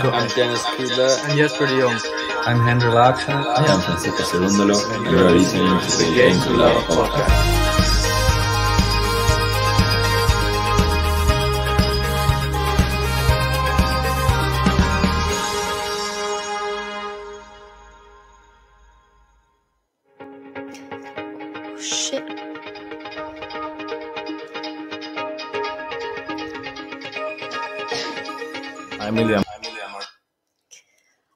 I'm Dennis Kudla. I'm Jesper de Jong. I'm Henry Larkson. I am Francisco Cerundolo, and you are listening to the Game to Love Podcast.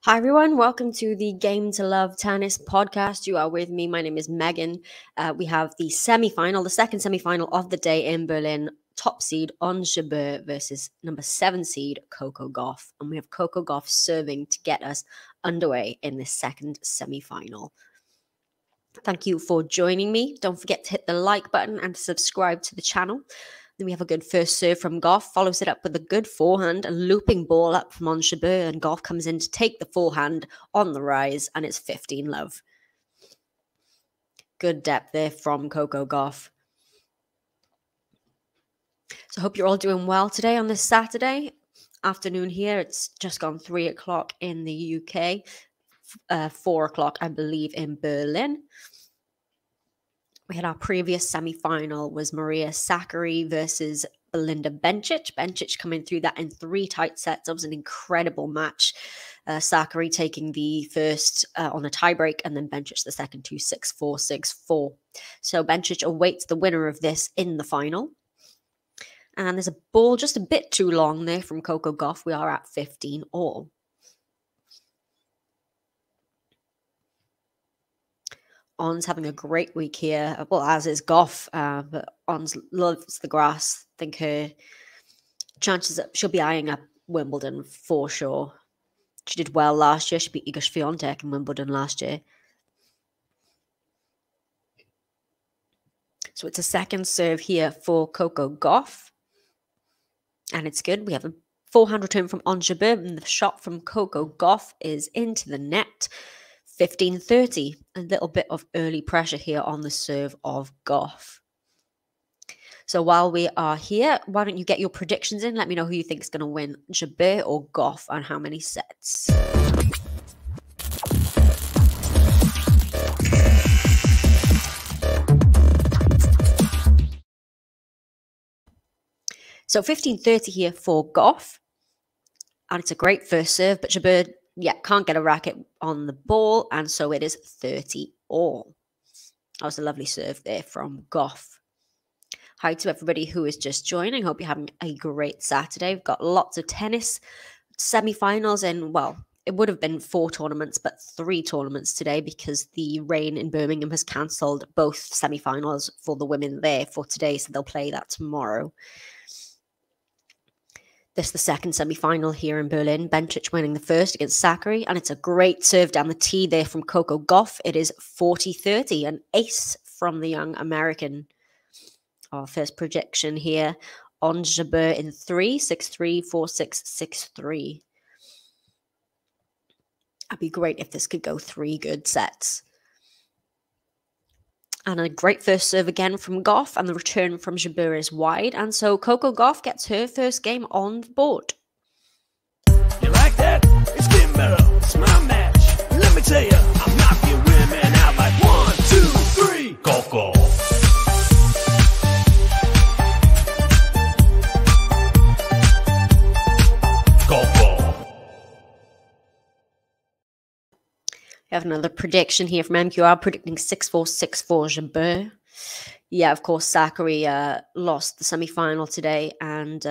Hi everyone, welcome to the Game to Love Tennis podcast. You are with me. My name is Megan. We have the semi-final, the second semi-final of the day in Berlin. Top seed Ons Jabeur versus number 7 seed Coco Gauff, and we have Coco Gauff serving to get us underway in this second semi-final. Thank you for joining me. Don't forget to hit the like button and subscribe to the channel. Then we have a good first serve from Gauff, follows it up with a good forehand, a looping ball up from Ons Jabeur, and Gauff comes in to take the forehand on the rise, and it's 15 love. Good depth there from Coco Gauff. So hope you're all doing well today on this Saturday afternoon here. It's just gone 3 o'clock in the UK, 4 o'clock, I believe, in Berlin. We had our previous semi-final was Maria Sakkari versus Belinda Bencic. Bencic coming through that in 3 tight sets. That was an incredible match. Sakkari taking the first on a tiebreak, and then Bencic the second, 2-6, 4-6, 4. So Bencic awaits the winner of this in the final. And there's a ball just a bit too long there from Coco Gauff. We are at 15 all. Ons having a great week here. Well, as is Gauff, but Ons loves the grass. I think her chances up, she'll be eyeing up Wimbledon for sure. She did well last year. She beat Iga Swiatek in Wimbledon last year. So it's a second serve here for Coco Gauff. And it's good. We have a forehand return from Ons Jabeur, and the shot from Coco Gauff is into the net. 15-30. A little bit of early pressure here on the serve of Gauff. So while we are here, why don't you get your predictions in? Let me know who you think is going to win, Jabeur or Gauff, and how many sets. So 15-30 here for Gauff, and it's a great first serve, but Jabeur, yeah, can't get a racket on the ball, and so it is 30 all. That was a lovely serve there from Gauff. Hi to everybody who is just joining. Hope you're having a great Saturday. We've got lots of tennis semi-finals in, well, it would have been 4 tournaments, but 3 tournaments today because the rain in Birmingham has cancelled both semi-finals for the women there for today, so they'll play that tomorrow. This is the second semi-final here in Berlin. Bencic winning the first against Sakkari, and it's a great serve down the tee there from Coco Gauff. It is 40-30, an ace from the young American. Our first projection here, Ons Jabeur in 3, 6-3, 4-6, 6-3. That'd be great if this could go 3 good sets. And a great first serve again from Gauff, and the return from Jabeur is wide. And so Coco Gauff gets her first game on the board. You like that? It's getting better. It's my match. Let me tell you, I'm knocking women out like 1, 2, 3. Coco. We have another prediction here from MQR predicting 6-4, 6-4 Jabeur. Yeah, of course, Sakkari lost the semi-final today, and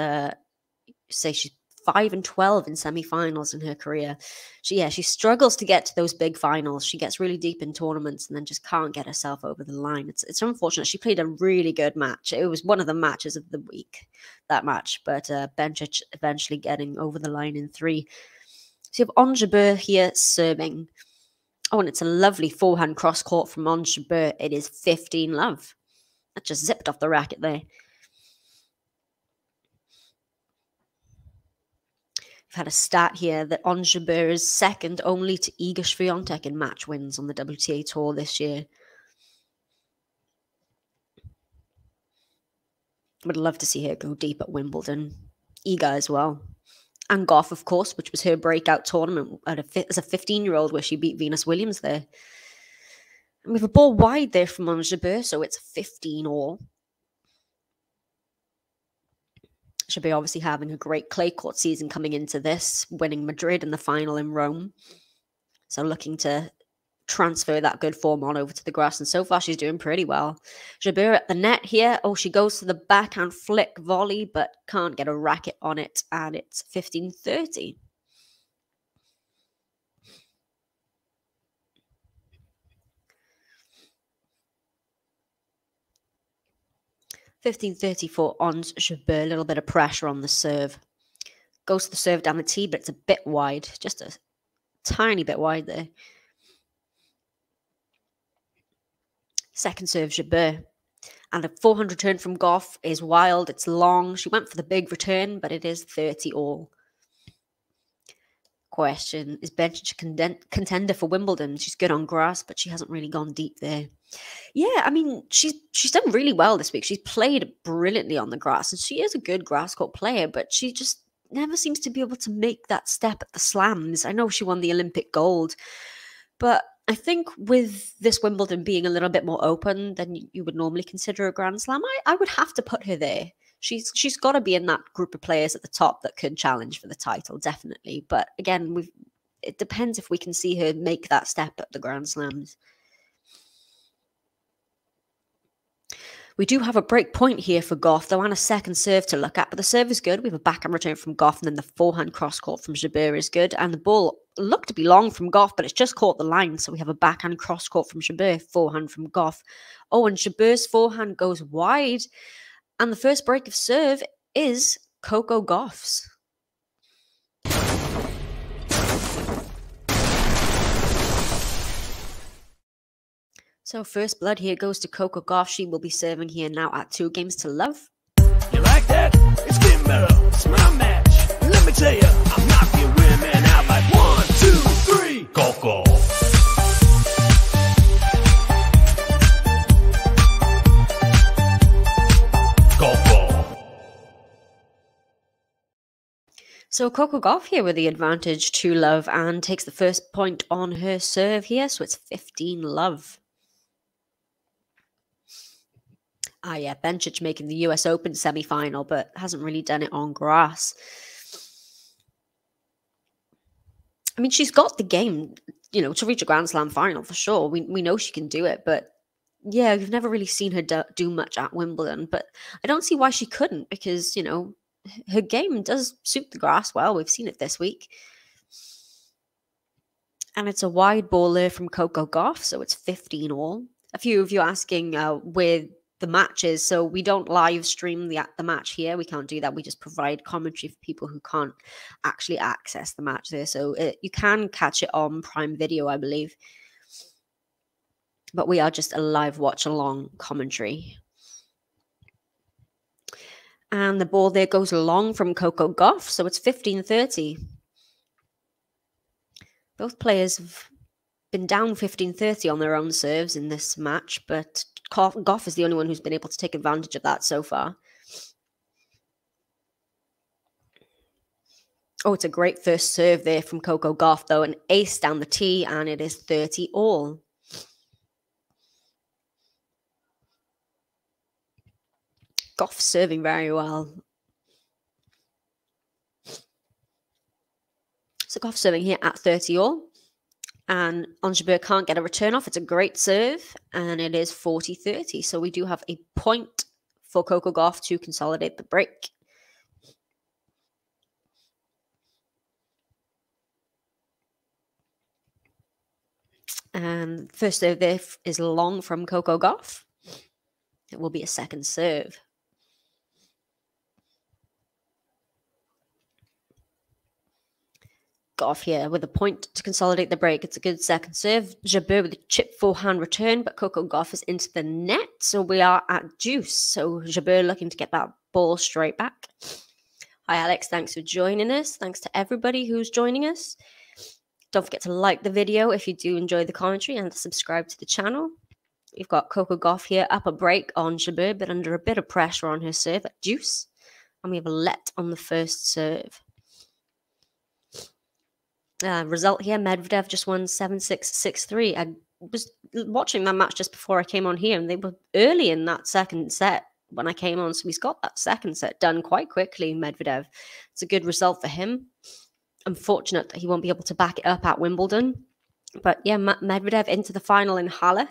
say she's 5-12 in semi-finals in her career. She struggles to get to those big finals. She gets really deep in tournaments and then just can't get herself over the line. It's unfortunate. She played a really good match. It was one of the matches of the week, that match, but Bencic eventually getting over the line in 3. So you have Ons Jabeur here serving. Oh, and it's a lovely forehand cross-court from Ons Jabeur. It is 15 love. That just zipped off the racket there. We've had a stat here that Ons Jabeur is second only to Iga Swiatek in match wins on the WTA Tour this year. Would love to see her go deep at Wimbledon. Iga as well. And Gauff, of course, which was her breakout tournament as a 15-year-old, where she beat Venus Williams there. And we have a ball wide there from Ons Jabeur, so it's 15 all. Jabeur obviously having a great clay court season coming into this, winning Madrid in the final in Rome. So looking to transfer that good form on over to the grass, and so far she's doing pretty well. Jabeur at the net here. Oh, she goes to the backhand flick volley, but can't get a racket on it, and it's 15-30. for Ons Jabeur. A little bit of pressure on the serve. Goes to the serve down the tee, but it's a bit wide. Just a tiny bit wide there. Second serve, Jabeur. And a forehand return from Gauff is wild. It's long. She went for the big return, but it is 30 all. Question, is Bencic a contender for Wimbledon? She's good on grass, but she hasn't really gone deep there. Yeah, I mean, she's done really well this week. She's played brilliantly on the grass, and she is a good grass court player, but she just never seems to be able to make that step at the slams. I know she won the Olympic gold, but I think with this Wimbledon being a little bit more open than you would normally consider a Grand Slam, I would have to put her there. She's got to be in that group of players at the top that could challenge for the title, definitely. But again, it depends if we can see her make that step at the Grand Slams. We do have a break point here for Gauff, though, and a second serve to look at. But the serve is good. We have a backhand return from Gauff, and then the forehand cross-court from Jabeur is good. And the ball looked to be long from Gauff, but it's just caught the line. So we have a backhand cross-court from Jabeur, forehand from Gauff. Oh, and Jabeur's forehand goes wide. And the first break of serve is Coco Gauff's. So first blood here goes to Coco Gauff. She will be serving here now at 2 games to love. You like that? It's getting better. It's my match. Let me tell you, I'm knocking women out like 1, 2, 3. Coco. So Coco Gauff here with the advantage to love, and takes the first point on her serve here. So it's 15-love. Ah, yeah, Bencic making the US Open semi-final, but hasn't really done it on grass. I mean, she's got the game, you know, to reach a Grand Slam final for sure. We know she can do it, but yeah, you've never really seen her do much at Wimbledon. But I don't see why she couldn't, because, you know, her game does suit the grass well. We've seen it this week. And it's a wide ball there from Coco Gauff, so it's 15 all. A few of you asking where the match is, so we don't live stream the match here. We can't do that. We just provide commentary for people who can't actually access the match there. So you can catch it on Prime Video, I believe. But we are just a live watch-along commentary. And the ball there goes long from Coco Gauff, so it's 15-30. Both players have been down 15-30 on their own serves in this match, but Gauff is the only one who's been able to take advantage of that so far. Oh, it's a great first serve there from Coco Gauff, though. An ace down the tee, and it is 30 all. Gauff serving very well. So Gauff serving here at 30 all. And Ons Jabeur can't get a return off. It's a great serve. And it is 40-30. So we do have a point for Coco Gauff to consolidate the break. And first serve there is long from Coco Gauff. It will be a second serve. Gauff here with a point to consolidate the break. It's a good second serve. Jabeur with a chip forehand return, but Coco Gauff is into the net, so we are at deuce. So Jabeur looking to get that ball straight back. Hi Alex, thanks for joining us. Thanks to everybody who's joining us. Don't forget to like the video if you do enjoy the commentary, and subscribe to the channel. We've got Coco Gauff here up a break on Jabeur, but under a bit of pressure on her serve at deuce. And we have a let on the first serve. Result here, Medvedev just won 7-6, 6-3. I was watching that match just before I came on here, and they were early in that second set when I came on, so he's got that second set done quite quickly, Medvedev. It's a good result for him. Unfortunate that he won't be able to back it up at Wimbledon. But yeah, Medvedev into the final in Halle,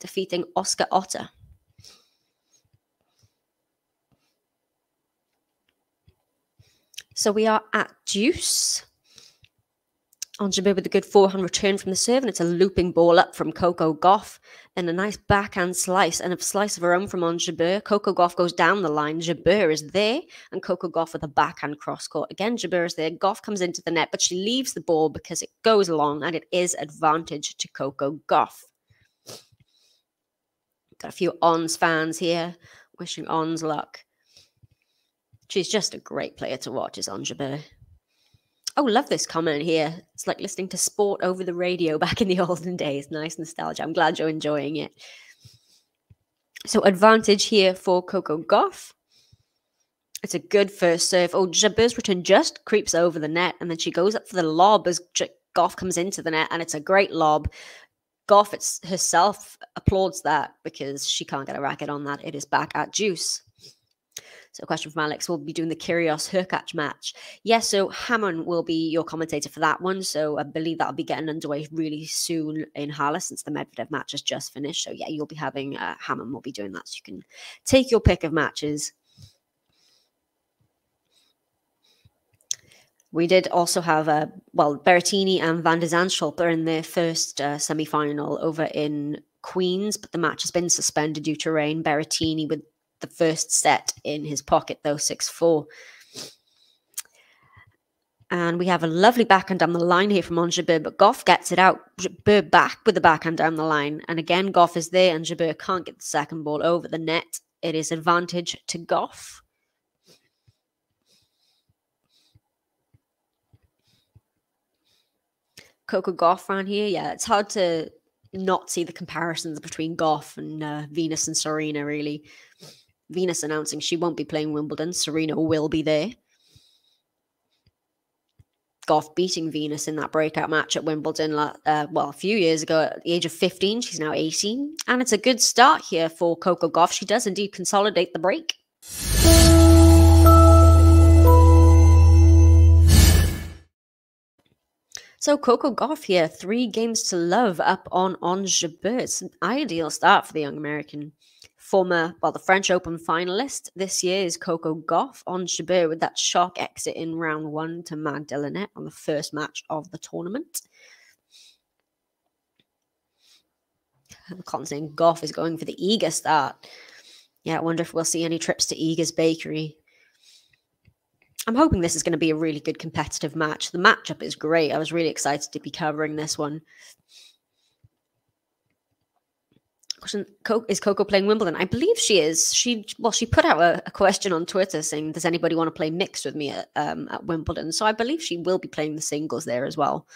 defeating Oscar Otter. So we are at deuce. Ons Jabeur with a good forehand return from the serve, and it's a looping ball up from Coco Gauff. Then a nice backhand slice, and a slice of her own from Ons Jabeur. Coco Gauff goes down the line. Jabeur is there, and Coco Gauff with a backhand cross-court. Again, Jabeur is there. Gauff comes into the net, but she leaves the ball because it goes long, and it is advantage to Coco Gauff. Got a few Ons fans here wishing Ons luck. She's just a great player to watch, is Ons Jabeur. Oh, love this comment here. It's like listening to sport over the radio back in the olden days. Nice nostalgia. I'm glad you're enjoying it. So advantage here for Coco Gauff. It's a good first serve. Oh, Jabeur's return just creeps over the net, and then she goes up for the lob as Gauff comes into the net, and it's a great lob. Gauff herself applauds that because she can't get a racket on that. It is back at deuce. So a question from Alex, we'll be doing the Kyrgios Hurkacz match. Yes, yeah, so Hammond will be your commentator for that one. So I believe that'll be getting underway really soon in Halle since the Medvedev match has just finished. So yeah, you'll be having, Hammond will be doing that. So you can take your pick of matches. We did also have, well, Berrettini and van de Zandschulp are in their first semi-final over in Queens, but the match has been suspended due to rain. Berrettini with the first set in his pocket, though, 6-4. And we have a lovely backhand down the line here from Ons Jabeur, but Gauff gets it out. Jabeur back with the backhand down the line. And again, Gauff is there, and Jabeur can't get the second ball over the net. It is advantage to Gauff. Coco Gauff around here. Yeah, it's hard to not see the comparisons between Gauff and Venus and Serena, really. Venus announcing she won't be playing Wimbledon. Serena will be there. Gauff beating Venus in that breakout match at Wimbledon, well, a few years ago at the age of 15. She's now 18. And it's a good start here for Coco Gauff. She does indeed consolidate the break. So Coco Gauff here, 3 games to love up on Ons Jabeur. It's an ideal start for the young American. Former, well, the French Open finalist this year is Coco Gauff. Ons Jabeur with that shock exit in round 1 to Magdalena on the first match of the tournament. I can't say Gauff is going for the Iga start. Yeah, I wonder if we'll see any trips to Iga's bakery. I'm hoping this is going to be a really good competitive match. The matchup is great. I was really excited to be covering this one. Question, is Coco playing Wimbledon? I believe she is. She put out a question on Twitter saying, does anybody want to play mixed with me at Wimbledon? So I believe she will be playing the singles there as well.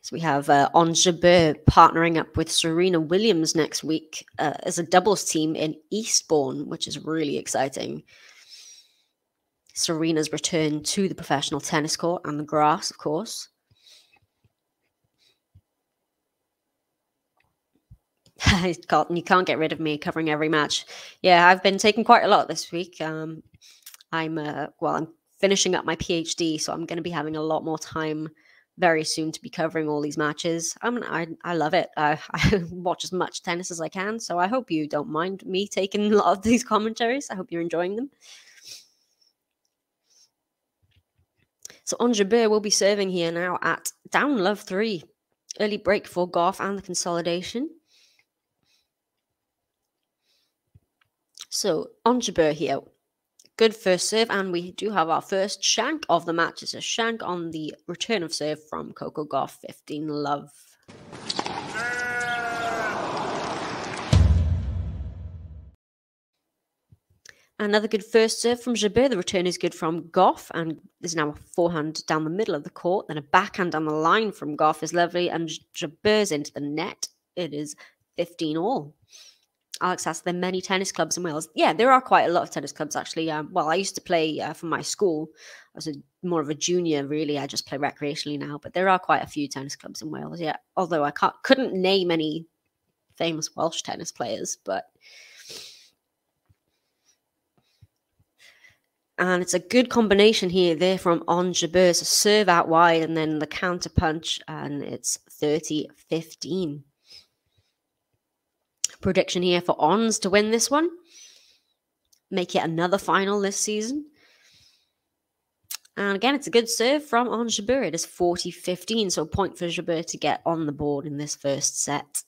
So we have Ons Jabeur partnering up with Serena Williams next week as a doubles team in Eastbourne, which is really exciting. Serena's return to the professional tennis court and the grass, of course. You can't get rid of me covering every match. Yeah, I've been taking quite a lot this week. I'm finishing up my PhD, so I'm going to be having a lot more time very soon to be covering all these matches. I love it. I watch as much tennis as I can, so I hope you don't mind me taking a lot of these commentaries. I hope you're enjoying them. So Ons Jabeur will be serving here now at down love 3. Early break for Gauff and the consolidation. So Ons Jabeur here. Good first serve, and we do have our first shank of the match. It's a shank on the return of serve from Coco Gauff, 15-love. Another good first serve from Jabeur. The return is good from Gauff, and there's now a forehand down the middle of the court. Then a backhand down the line from Gauff is lovely, and Jabeur's into the net. It is 15-all. Alex asked, there are many tennis clubs in Wales. Yeah, there are quite a lot of tennis clubs, actually. Well, I used to play for my school. I was more of a junior, really. I just play recreationally now. But there are quite a few tennis clubs in Wales, yeah. Although I couldn't name any famous Welsh tennis players. But And it's a good combination here, there from Ons Jabeur. So serve out wide and then the counter punch, and it's 30-15. Prediction here for Ons to win this one. Make it another final this season. And again, it's a good serve from Ons Jabeur. It is 40-15, so a point for Jabeur to get on the board in this first set.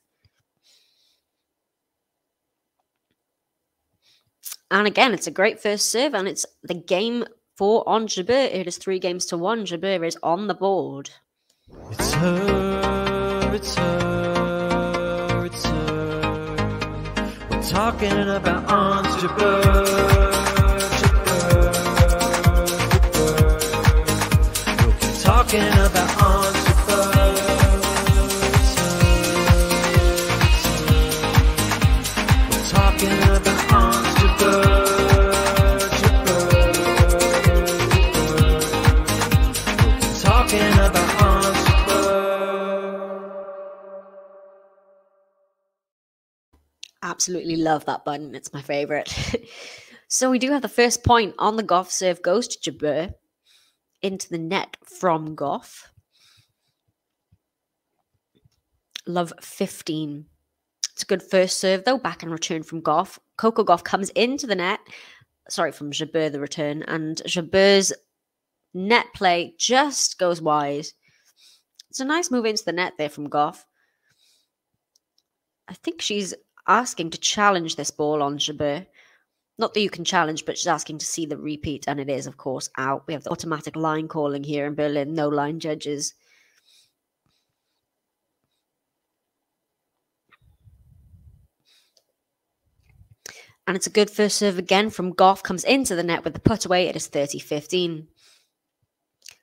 And again, it's a great first serve, and it's the game for Ons Jabeur. It is 3 games to 1. Jabeur is on the board. It's her, it's her, it's her. We're talking about Ons Jabeur. About Ons Jabeur. We're talking about Ons Jabeur. We're talking about Ons Jabeur. Absolutely love that button. It's my favorite. So we do have the first point on the Gauff serve goes to Jabeur. Into the net from Gauff. Love 15. It's a good first serve, though. Back and return from Gauff. Coco Gauff comes into the net. Sorry, from Jabeur, the return. And Jabeur's net play just goes wide. It's a nice move into the net there from Gauff. I think she's asking to challenge this ball on Jabeur. Not that you can challenge, but she's asking to see the repeat, and it is, of course, out. We have the automatic line calling here in Berlin. No line judges. And it's a good first serve again from Gauff. Comes into the net with the put away. It is 30-15.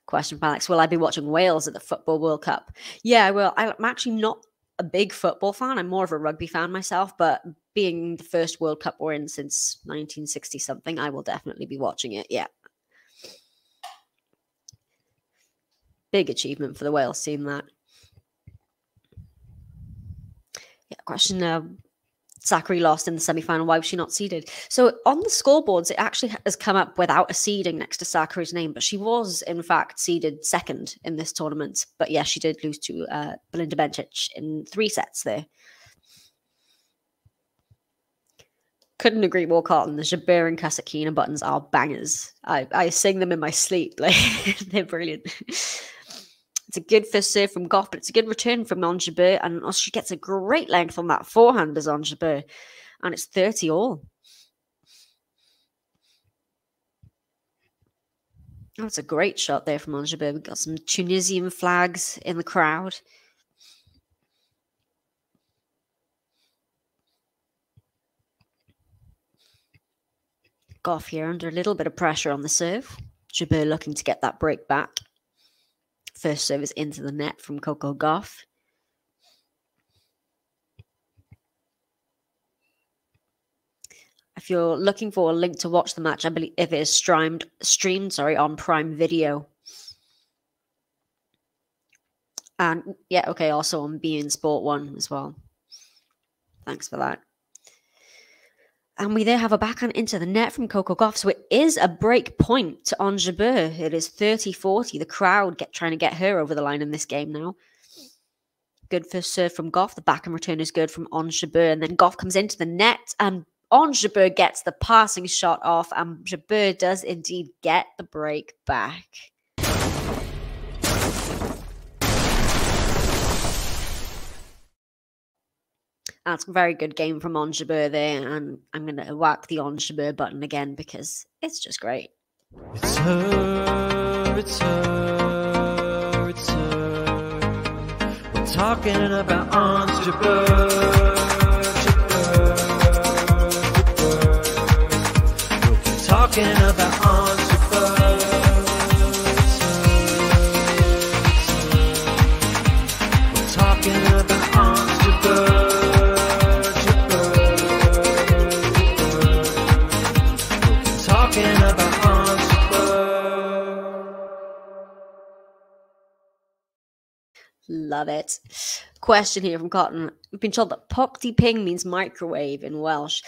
Question from Alex. Will I be watching Wales at the Football World Cup? Yeah, I will. I'm actually not a big football fan. I'm more of a rugby fan myself, but being the first World Cup we're in since 1960-something, I will definitely be watching it, yeah. Big achievement for the Wales team, that. Yeah, question, Sakkari lost in the semi-final. Why was she not seeded? So on the scoreboards, it actually has come up without a seeding next to Sakkari's name, but she was, in fact, seeded second in this tournament. But yeah, she did lose to Belinda Bencic in 3 sets there. Couldn't agree more, Carlton. The Jabeur and Kasatkina buttons are bangers. I sing them in my sleep. Like they're brilliant. It's a good first serve from Gauff, but it's a good return from Ons Jabeur. And she gets a great length on that forehand as Ons Jabeur. And it's 30-all. That's a great shot there from Ons Jabeur. We've got some Tunisian flags in the crowd. Gauff here under a little bit of pressure on the serve. Jabeur looking to get that break back. First serve is into the net from Coco Gauff. If you're looking for a link to watch the match, I believe if it is streamed, on Prime Video. And yeah, okay, also on beIN Sport 1 as well. Thanks for that. And we there have a backhand into the net from Coco Gauff. So it is a break point to Ons Jabeur. It is 30-40. The crowd trying to get her over the line in this game now. Good first serve from Gauff. The backhand return is good from Ons Jabeur. And then Gauff comes into the net. And Ons Jabeur gets the passing shot off. And Jabeur does indeed get the break back. That's a very good game from Ons Jabeur there, and I'm going to whack the Ons Jabeur button again because it's just great. It's her, it's her, it's her. We're talking about Ons Jabeur, Jabeur, Jabeur. We're talking about Ons Jabeur. We're talking about Ons Jabeur. Love it. Question here from Cotton. We've been told that Pokti Ping means microwave in Welsh.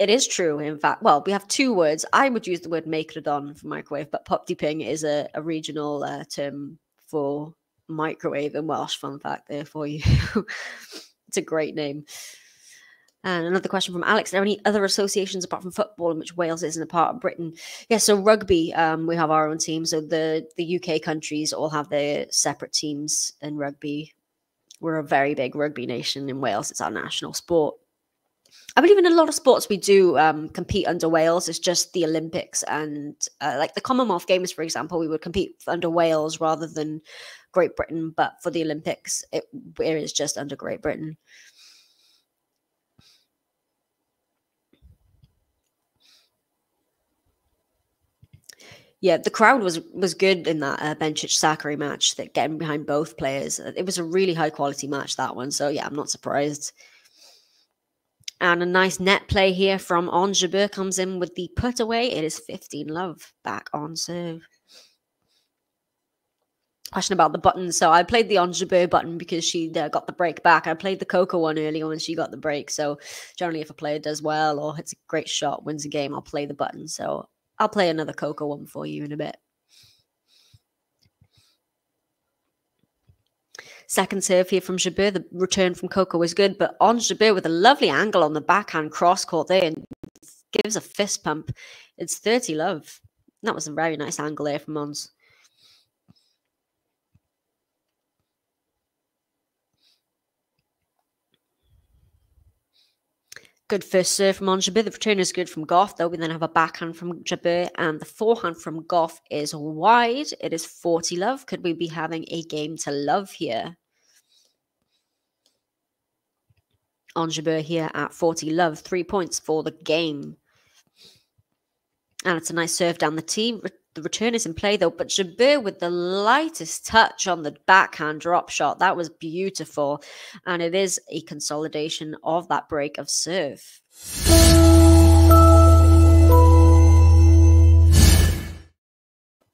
It is true, in fact. Well, we have two words. I would use the word microdon for microwave, but pop dipping is a regional term for microwave in Welsh. Fun fact there for you. It's a great name. And another question from Alex. Are there any other associations apart from football in which Wales isn't a part of Britain? Yeah, so rugby, we have our own team. So the UK countries all have their separate teams in rugby. We're a very big rugby nation in Wales. It's our national sport. I believe in a lot of sports we do compete under Wales. It's just the Olympics and like the Commonwealth Games, for example, we would compete under Wales rather than Great Britain. But for the Olympics, it is just under Great Britain. Yeah, the crowd was good in that Bencic-Sakkari match, that getting behind both players. It was a really high-quality match, that one. So, yeah, I'm not surprised. And a nice net play here from Ons Jabeur comes in with the put-away. It is 15-love back on serve. Question about the button. So I played the Ons Jabeur button because she got the break back. I played the Coco one earlier when she got the break. So generally if a player does well or hits a great shot, wins a game, I'll play the button. So I'll play another Coco one for you in a bit. Second serve here from Jabeur. The return from Coco was good, but Ons Jabeur with a lovely angle on the backhand cross court there and gives a fist pump. It's 30-love. That was a very nice angle there from Ons. Good first serve from Ons Jabeur. The return is good from Gauff, though. We then have a backhand from Jabeur, and the forehand from Gauff is wide. It is 40-love. Could we be having a game to love here? Ons Jabeur here at 40-love. 3 points for the game. And it's a nice serve down the tee. The return is in play, though, but Jabeur with the lightest touch on the backhand drop shot. That was beautiful, and it is a consolidation of that break of serve.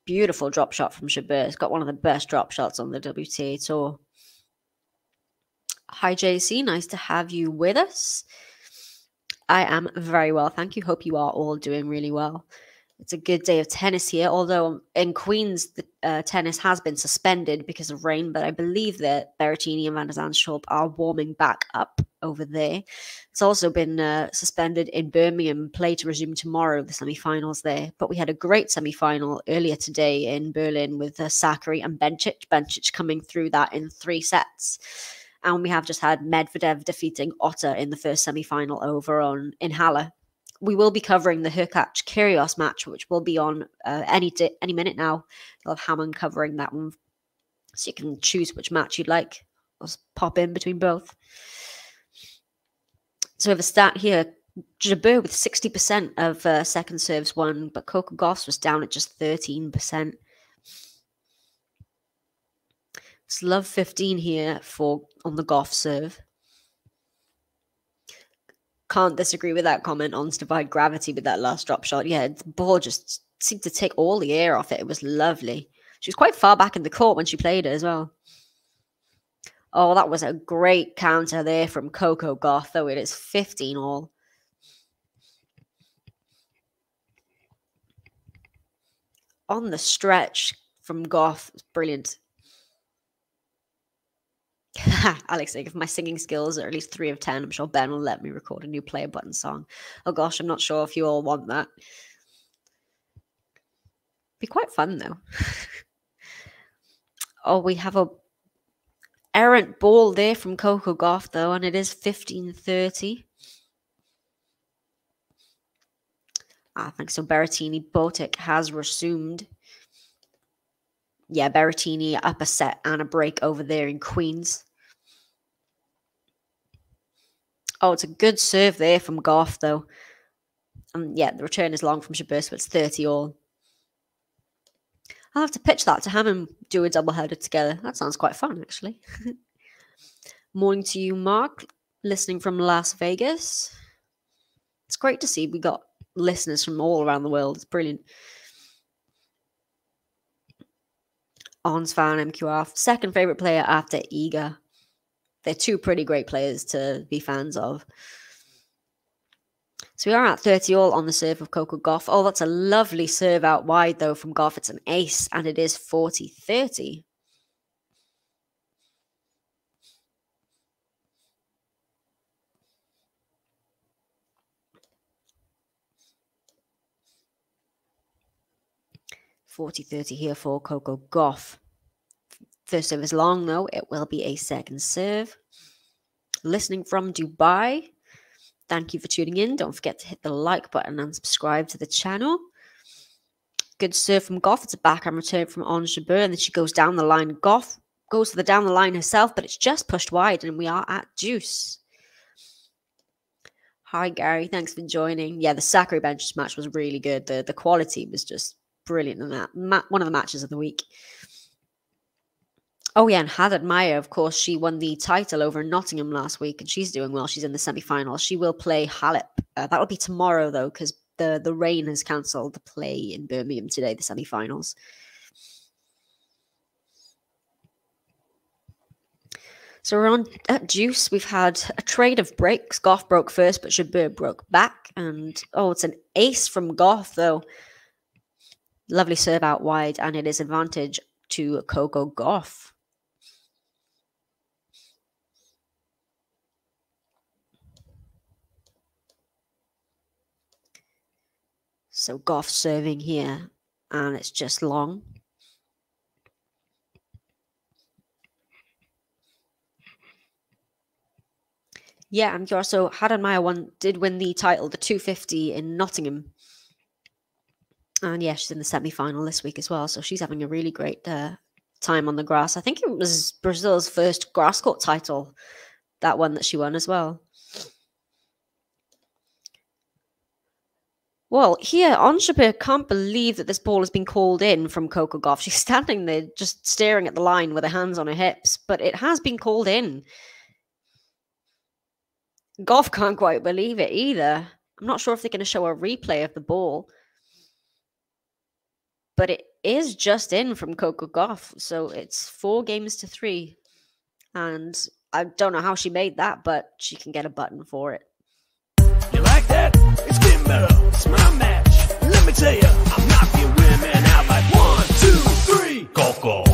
Beautiful drop shot from Jabeur. It's got one of the best drop shots on the WTA Tour. Hi, JC. Nice to have you with us. I am very well, thank you. Hope you are all doing really well. It's a good day of tennis here, although in Queens, the tennis has been suspended because of rain, but I believe that Berrettini and van de Zandschulp are warming back up over there. It's also been suspended in Birmingham, play to resume tomorrow, the semi-finals there. But we had a great semi-final earlier today in Berlin with Sakkari and Bencic. Bencic coming through that in 3 sets. And we have just had Medvedev defeating Otter in the first semi-final over in Halle. We will be covering the Hurkacz Kyrgios match, which will be on any minute now. You'll have Hammond covering that one. So you can choose which match you'd like. I'll pop in between both. So we have a stat here. Jabeur with 60% of second serves won, but Coco Gauff was down at just 13%. It's love 15 here on the Gauff serve. Can't disagree with that comment on divide gravity with that last drop shot. Yeah, the ball just seemed to take all the air off it. It was lovely. She was quite far back in the court when she played it as well. Oh, that was a great counter there from Coco Gauff, though. It is 15-all. On the stretch from Gauff, brilliant. Alex, if my singing skills are at least 3 of 10, I'm sure Ben will let me record a new player button song. Oh gosh, I'm not sure if you all want that. Be quite fun though. Oh, we have a errant ball there from Coco Gauff though, and it is 15-30. I think so. Berrettini Botic has resumed. Yeah, Berrettini up a set and a break over there in Queens. Oh, it's a good serve there from Gauff, though. And yeah, the return is long from Jabeur, so it's 30-all. I'll have to pitch that to Ham and do a double-header together. That sounds quite fun, actually. Morning to you, Mark, listening from Las Vegas. It's great to see we got listeners from all around the world. It's brilliant. Ons van MQR, second favourite player after Iga. They're two pretty great players to be fans of. So we are at 30-all on the serve of Coco Gauff. Oh, that's a lovely serve out wide, though, from Gauff. It's an ace, and it is 40-30. Here for Coco Gauff. First serve is long, though. It will be a second serve. Listening from Dubai, thank you for tuning in. Don't forget to hit the like button and subscribe to the channel. Good serve from Gauff. It's a backhand return from Ons Jabeur, and then she goes down the line. Gauff goes to the down the line herself, but it's just pushed wide, and we are at deuce. Hi, Gary. Thanks for joining. Yeah, the Sakkari Bencic match was really good. The quality was just brilliant in that. One of the matches of the week. Oh, yeah, and Haddad Maia, of course, she won the title over in Nottingham last week, and she's doing well. She's in the semi-final. She will play Halep. That'll be tomorrow, though, because the rain has cancelled the play in Birmingham today, the semi-finals. So we're on at deuce. We've had a trade of breaks. Gauff broke first, but Jabeur broke back. And, oh, it's an ace from Gauff, though. Lovely serve out wide, and it is advantage to Coco Gauff. So Gauff serving here, and it's just long. Yeah, and you also Haddad Maia did win the title, the 250 in Nottingham. And yeah, she's in the semi-final this week as well, so she's having a really great time on the grass. I think it was Brazil's first grass court title, that one that she won as well. Well, here, Ons Jabeur can't believe that this ball has been called in from Coco Gauff. She's standing there just staring at the line with her hands on her hips, but it has been called in. Gauff can't quite believe it either. I'm not sure if they're going to show a replay of the ball, but it is just in from Coco Gauff, so it's 4 games to 3. And I don't know how she made that, but she can get a button for it. You like that? It's getting better. It's my match. Let me tell you, I'm knocking women out like 1, 2, 3. Coco.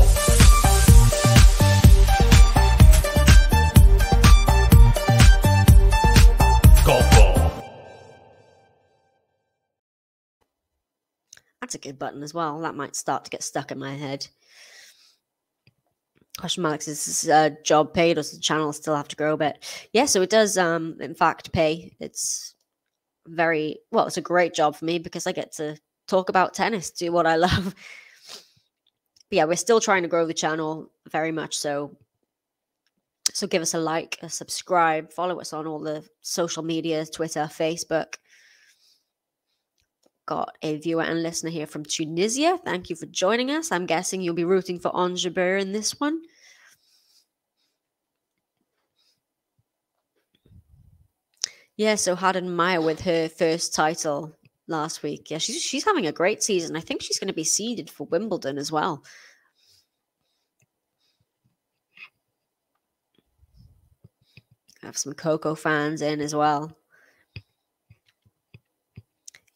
Coco. That's a good button as well. That might start to get stuck in my head. Question Alex, is this job paid, or does the channel still have to grow a bit? Yeah, so it does, in fact, pay. It's very, well, it's a great job for me because I get to talk about tennis, do what I love. But yeah, we're still trying to grow the channel very much so. So give us a like, a subscribe, follow us on all the social media, Twitter, Facebook. Got a viewer and listener here from Tunisia. Thank you for joining us. I'm guessing you'll be rooting for Ons Jabeur in this one. Yeah, so Haddad Maia with her first title last week. Yeah, she's having a great season. I think she's going to be seeded for Wimbledon as well. I have some Coco fans in as well.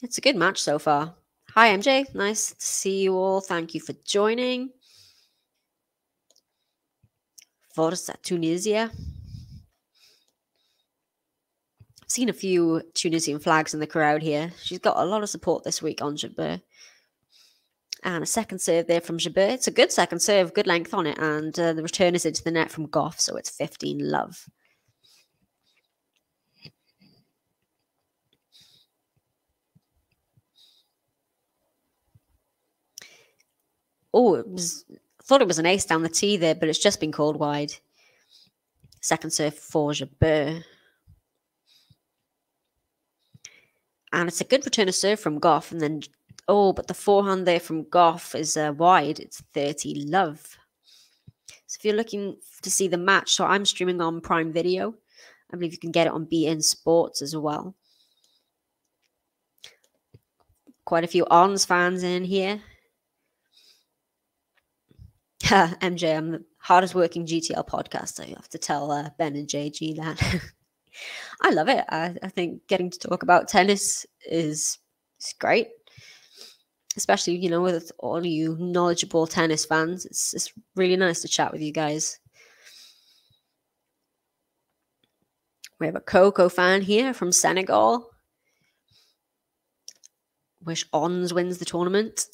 It's a good match so far. Hi, MJ. Nice to see you all. Thank you for joining. Forza Tunisia. I've seen a few Tunisian flags in the crowd here. She's got a lot of support this week on Jabeur. And a second serve there from Jabeur. It's a good second serve, good length on it. And the return is into the net from Gauff, so it's 15-love. Oh, I thought it was an ace down the tee there, but it's just been called wide. Second serve for Jabeur. And it's a good return of serve from Gauff. And then, oh, but the forehand there from Gauff is wide. It's 30-love. So if you're looking to see the match, so I'm streaming on Prime Video. I believe you can get it on beIN Sports as well. Quite a few Ons fans in here. MJ, I'm the hardest working GTL podcaster. You have to tell Ben and JG that. I love it. I think getting to talk about tennis is great, especially, you know, with all you knowledgeable tennis fans. It's really nice to chat with you guys. We have a Coco fan here from Senegal. Wish Ons wins the tournament.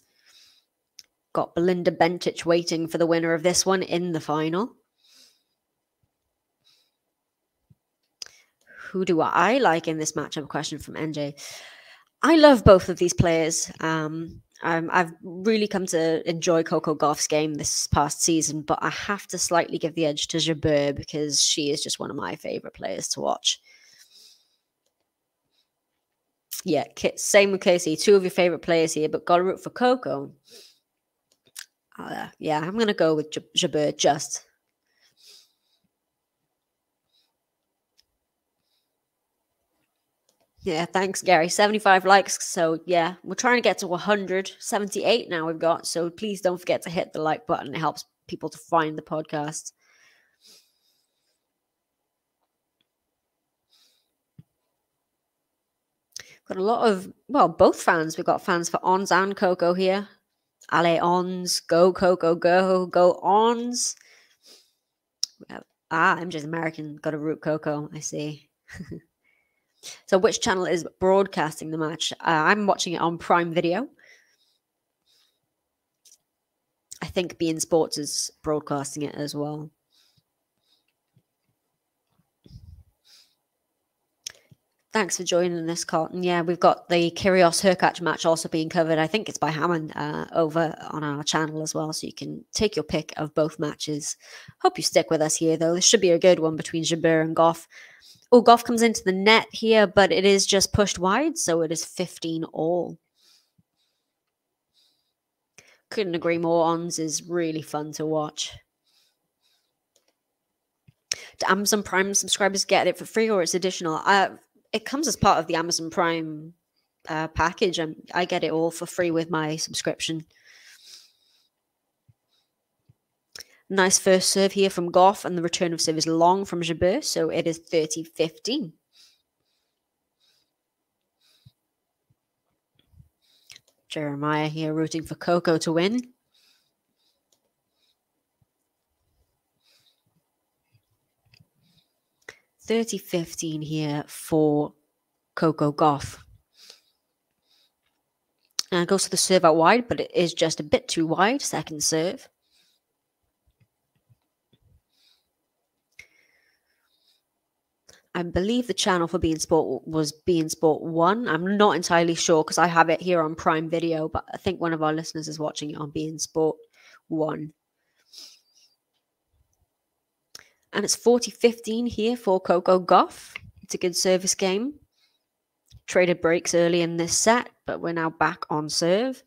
Got Belinda Bencic waiting for the winner of this one in the final. Who do I like in this matchup? Question from NJ. I love both of these players. I've really come to enjoy Coco Gauff's game this past season, but I have to slightly give the edge to Jabeur because she is just one of my favorite players to watch. Yeah, same with Casey. Two of your favorite players here, but gotta root for Coco. Yeah, I'm gonna go with Jabeur just. Yeah, thanks, Gary. 75 likes. So, yeah, we're trying to get to 178 now we've got. So, please don't forget to hit the like button. It helps people to find the podcast. Got a lot of, well, both fans. We've got fans for Ons and Coco here. Allez, Ons. Go, Coco, go. Go, Ons. Ah, I'm just American. Got a root Coco. I see. So which channel is broadcasting the match? I'm watching it on Prime Video. I think beIN Sports is broadcasting it as well. Thanks for joining us, Carlton. Yeah, we've got the Kyrgios Hurkacz match also being covered. I think it's by Hammond over on our channel as well. So you can take your pick of both matches. Hope you stick with us here, though. This should be a good one between Jabeur and Gauff. Oh, Gauff comes into the net here, but it is just pushed wide, so it is 15 all. Couldn't agree more. Ons is really fun to watch. Do Amazon Prime subscribers get it for free or it's additional? It comes as part of the Amazon Prime package. I get it all for free with my subscription. Nice first serve here from Gauff, and the return of serve is long from Jabeur, so it is 30-15. Jeremiah here rooting for Coco to win. $30-15 here for Coco Gauff. And it goes to the serve out wide, but it is just a bit too wide, second serve. I believe the channel for beIN Sport was beIN Sport 1. I'm not entirely sure because I have it here on Prime Video, but I think one of our listeners is watching it on beIN Sport 1. And it's 40-15 here for Coco Gauff. It's a good service game. Traded breaks early in this set, but we're now back on serve.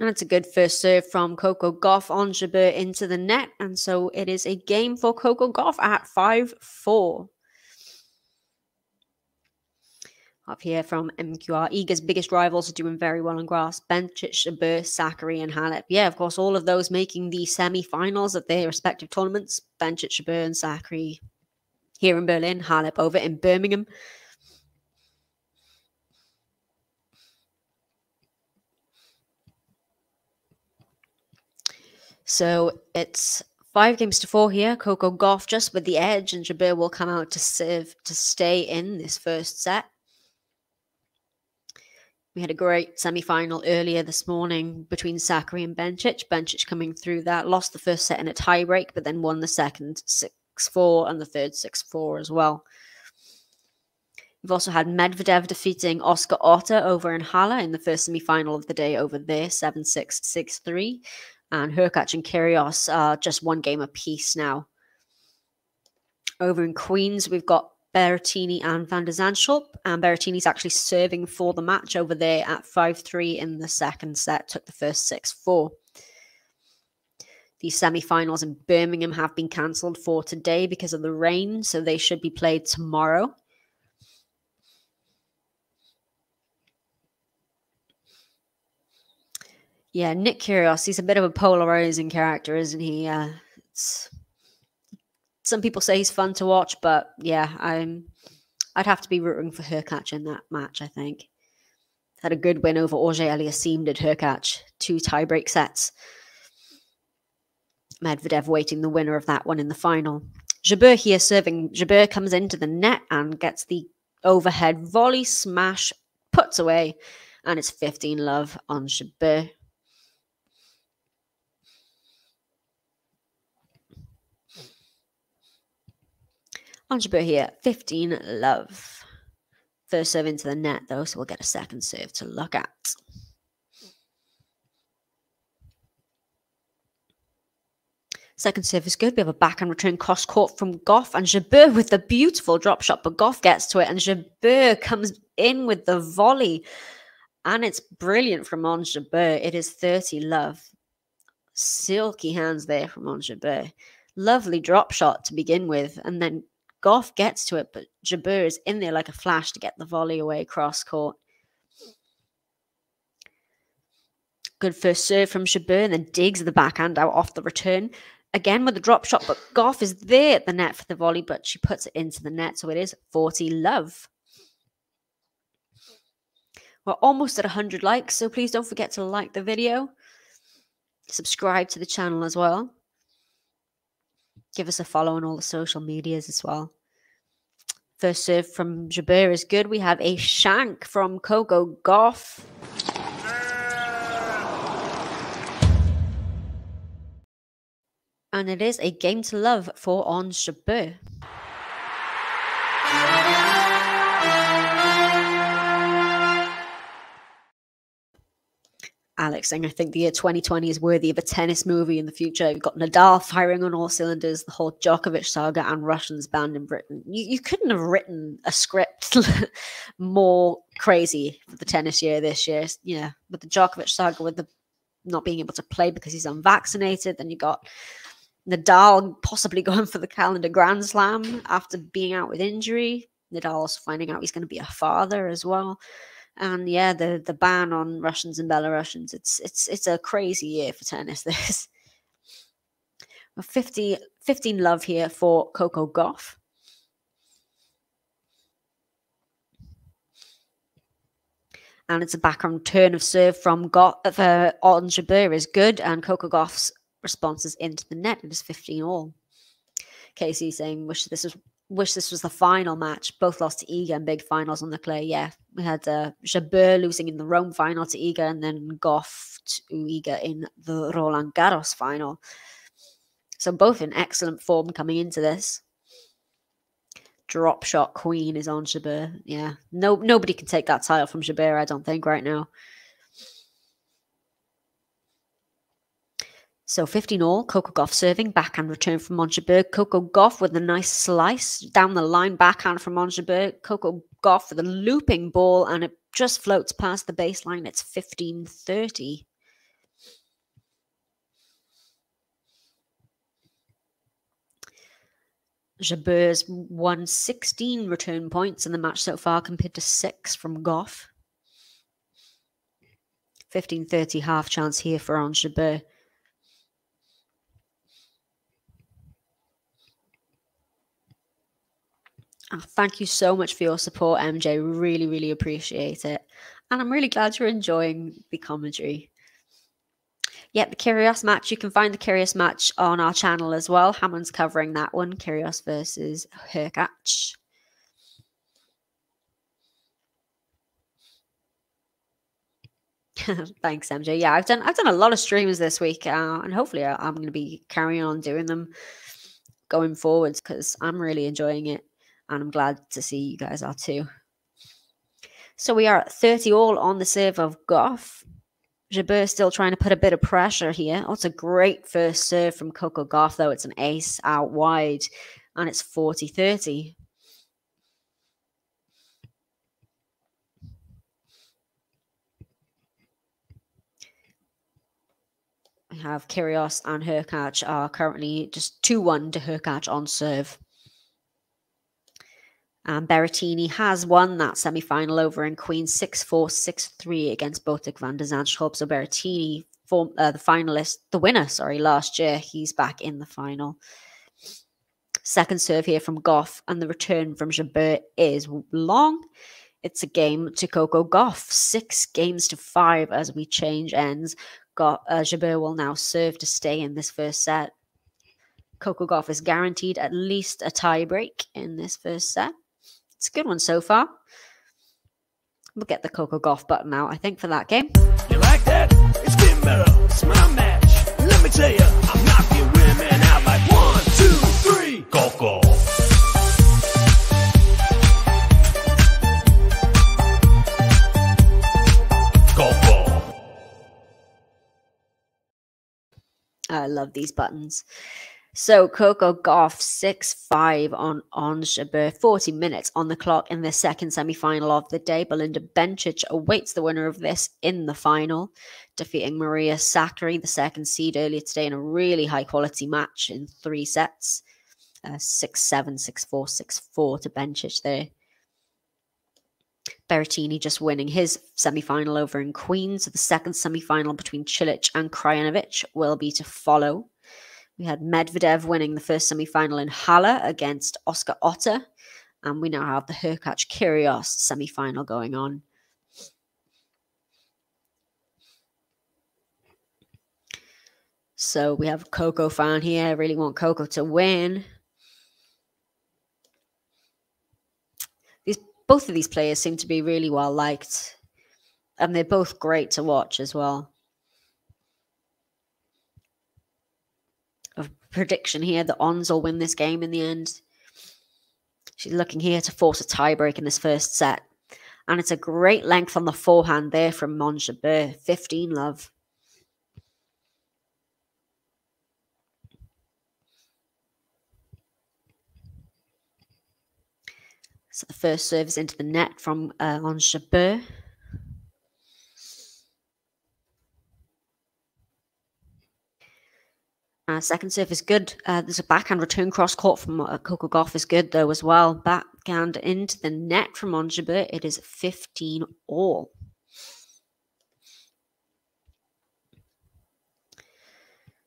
And it's a good first serve from Coco Gauff on Jabeur into the net. And so it is a game for Coco Gauff at 5-4. Up here from MQR. Iga's biggest rivals are doing very well on grass. Bencic, Jabeur, Sakkari and Halep. Yeah, of course, all of those making the semi-finals of their respective tournaments. Bencic, Jabeur and Sakkari here in Berlin. Halep over in Birmingham. So it's 5 games to 4 here. Coco Gauff just with the edge, and Jabeur will come out to serve to stay in this first set. We had a great semi-final earlier this morning between Sakkari and Bencic. Bencic coming through that, lost the first set in a tie-break, but then won the second 6-4 and the third 6-4 as well. We've also had Medvedev defeating Oscar Otter over in Halle in the first semi-final of the day over there, 7-6, 6-3. And Hurkacz and Kyrgios are just 1 game apiece now. Over in Queens, we've got Berrettini and van de Zandschulp. And Berrettini's actually serving for the match over there at 5-3 in the second set. Took the first 6-4. The semi-finals in Birmingham have been cancelled for today because of the rain. So they should be played tomorrow. Yeah, Nick Kyrgios, he's a bit of a polarizing character, isn't he? It's Some people say he's fun to watch, but yeah, I'd have to be rooting for Hurkacz in that match, I think. Had a good win over Auger Aliassime, did Hurkacz. 2 tiebreak sets. Medvedev waiting the winner of that one in the final. Jabeur here serving. Jabeur comes into the net and gets the overhead volley smash, puts away, and it's 15-love on Jabeur. Ons Jabeur here, 15-love. First serve into the net, though, so we'll get a second serve to look at. Second serve is good. We have a backhand return cross court from Gauff, and Jabeur with the beautiful drop shot, but Gauff gets to it and Jabeur comes in with the volley, and it's brilliant from Ons Jabeur. It is 30-love. Silky hands there from Ons Jabeur. Lovely drop shot to begin with, and then Gauff gets to it, but Jabeur is in there like a flash to get the volley away cross court. Good first serve from Jabeur, and then digs the backhand out off the return. Again with the drop shot, but Gauff is there at the net for the volley, but she puts it into the net, so it is 40-love. We're almost at 100 likes, so please don't forget to like the video. Subscribe to the channel as well. Give us a follow on all the social medias as well. First serve from Jabeur is good. We have a shank from Coco Gauff. And it is a game to love for Ons Jabeur. Alex saying, I think the year 2020 is worthy of a tennis movie in the future. You've got Nadal firing on all cylinders, the whole Djokovic saga, and Russians banned in Britain. You couldn't have written a script more crazy for the tennis year this year. Yeah, with the Djokovic saga, with the not being able to play because he's unvaccinated. Then you got Nadal possibly going for the calendar Grand Slam after being out with injury. Nadal also finding out he's going to be a father as well. And yeah, the ban on Russians and Belarusians. It's a crazy year for tennis, this. 15-love here for Coco Gauff. And it's a backhand turn of serve from Ons Jabeur is good. And Coco Gauff's response is into the net. It is 15-all. Casey saying, wish this was the final match. Both lost to Iga in big finals on the clay. Yeah, we had Jabeur losing in the Rome final to Iga, and then Gauff to Iga in the Roland Garros final. So both in excellent form coming into this. Drop shot queen is on Jabeur. Yeah, nobody can take that title from Jabeur, I don't think, right now. So 15-all, Coco Gauff serving, backhand return from Ons Jabeur. Coco Gauff with a nice slice down the line, backhand from Ons Jabeur. Coco Gauff with a looping ball, and it just floats past the baseline. It's 15-30. Jabeur's won 16 return points in the match so far compared to 6 from Gauff. 15-30 half chance here for Ons Jabeur. Oh, thank you so much for your support, MJ. Really, really appreciate it. And I'm really glad you're enjoying the commentary. Yeah, the Kyrgios match. You can find the Kyrgios match on our channel as well. Hammond's covering that one. Kyrgios versus Hurkacz. Thanks, MJ. Yeah, I've done a lot of streams this week, and hopefully I'm going to be carrying on doing them going forwards because I'm really enjoying it, and I'm glad to see you guys are too. So we are at 30-all on the serve of Gauff. Jabeur still trying to put a bit of pressure here. Oh, it's a great first serve from Coco Gauff, though. It's an ace out wide, and it's 40-30. We have Kyrgios and Hurkacz are currently just 2-1 to Hurkacz on serve. And Berrettini has won that semi-final over in Queens 6-4, 6-3 against Botic van de Zandschulp. So Berrettini, the winner, last year, he's back in the final. Second serve here from Gauff, and the return from Jabeur is long. It's a game to Coco Gauff, 6-5 as we change ends. Jabeur will now serve to stay in this first set. Coco Gauff is guaranteed at least a tie break in this first set. It's a good one so far. We'll get the Coco Gauff button out, I think, for that game. You like that? It's getting better. It's my match. Let me tell you, I'm knocking women out like 1, 2, 3. Coco. Coco. I love these buttons. So Coco Gauff 6-5 on Ons Jabeur, 40 minutes on the clock in the second semi-final of the day. Belinda Bencic awaits the winner of this in the final, defeating Maria Sakkari, the second seed, earlier today in a really high-quality match in 3 sets. 6-7, 6-4, 6-4 to Bencic there. Berrettini just winning his semi-final over in Queens. The second semi-final between Cilic and Krajinovic will be to follow. We had Medvedev winning the first semi-final in Halle against Oscar Otter. And we now have the Hurkacz Kyrgios semi-final going on. So we have a Coco fan here. I really want Coco to win. Both of these players seem to be really well liked. And they're both great to watch as well. Prediction here that Ons will win this game in the end. She's looking here to force a tiebreak in this first set. And it's a great length on the forehand there from Ons Jabeur. 15 love. So the first serve is into the net from Ons Jabeur. Second serve is good. There's a backhand return cross-court from Coco Gauff is good, though, as well. Backhand into the net from Ons Jabeur. It is 15 all.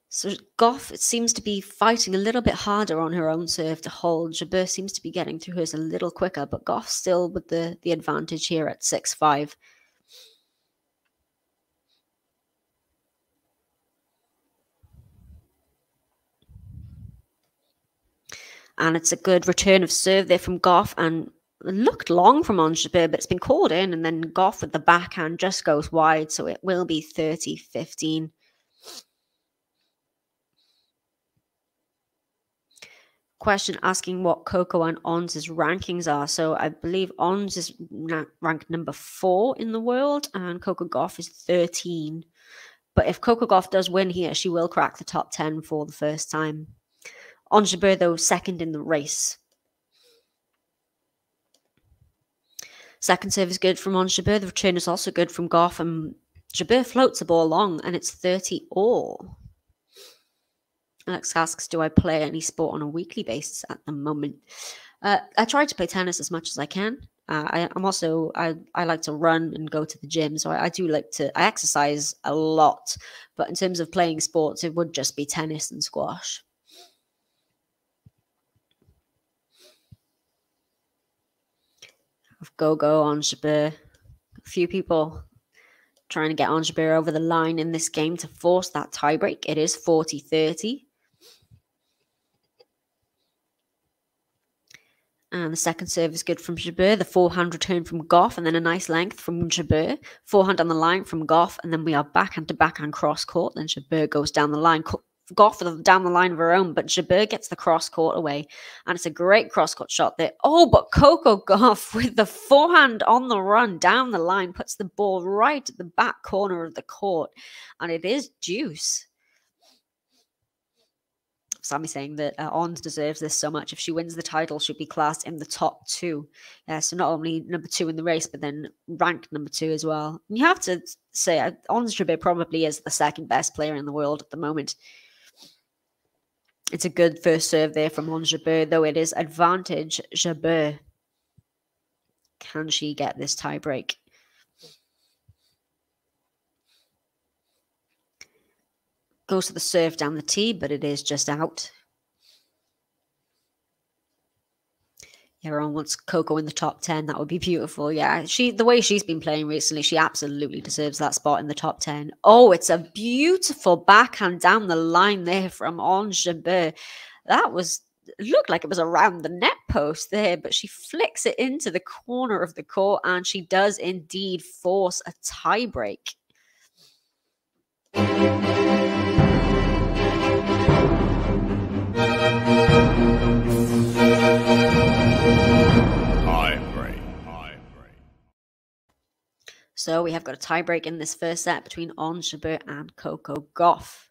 So Gauff, it seems to be fighting a little bit harder on her own serve to hold. Jabeur seems to be getting through hers a little quicker, but Gauff still with the advantage here at 6-5. And it's a good return of serve there from Gauff, and it looked long from Ons Jabeur, but it's been called in, and then Gauff with the backhand just goes wide, so it will be 30-15. Question asking what Coco and Ons' rankings are. So I believe Ons is ranked number 4 in the world, and Coco Gauff is 13. But if Coco Gauff does win here, she will crack the top 10 for the first time. Ons Jabeur, though, second in the race. Second serve is good from Ons Jabeur. The return is also good from Gauff, and Jabeur floats the ball long, and it's 30 all. Alex asks, do I play any sport on a weekly basis at the moment? I try to play tennis as much as I can. I like to run and go to the gym, so I do like to, I exercise a lot. But in terms of playing sports, it would just be tennis and squash. Go Ons Jabeur. A few people trying to get Ons Jabeur over the line in this game to force that tiebreak. It is 40-30. And the second serve is good from Jabeur. The forehand return from Gauff, and then a nice length from Jabeur. Forehand on the line from Gauff, and then we are backhand to backhand cross court. Then Jabeur goes down the line. Gauff down the line of her own, but Jabeur gets the cross-court away, and it's a great cross-court shot there. Oh, but Coco Gauff with the forehand on the run down the line puts the ball right at the back corner of the court, and it is deuce. Sammy saying that Ons deserves this so much. If she wins the title, she'll be classed in the top 2. So not only number 2 in the race, but then ranked number 2 as well. And you have to say Ons Jabeur probably is the second best player in the world at the moment. It's a good first serve there from Ons Jabeur, though it is advantage Jabeur. Can she get this tie break? Goes to the serve down the tee, but it is just out. Everyone wants Coco in the top 10. That would be beautiful. Yeah. The way she's been playing recently, she absolutely deserves that spot in the top 10. Oh, it's a beautiful backhand down the line there from Ons Jabeur. That looked like it was around the net post there, but she flicks it into the corner of the court, and she does indeed force a tie break. So we have got a tie break in this first set between Ons Jabeur and Coco Gauff.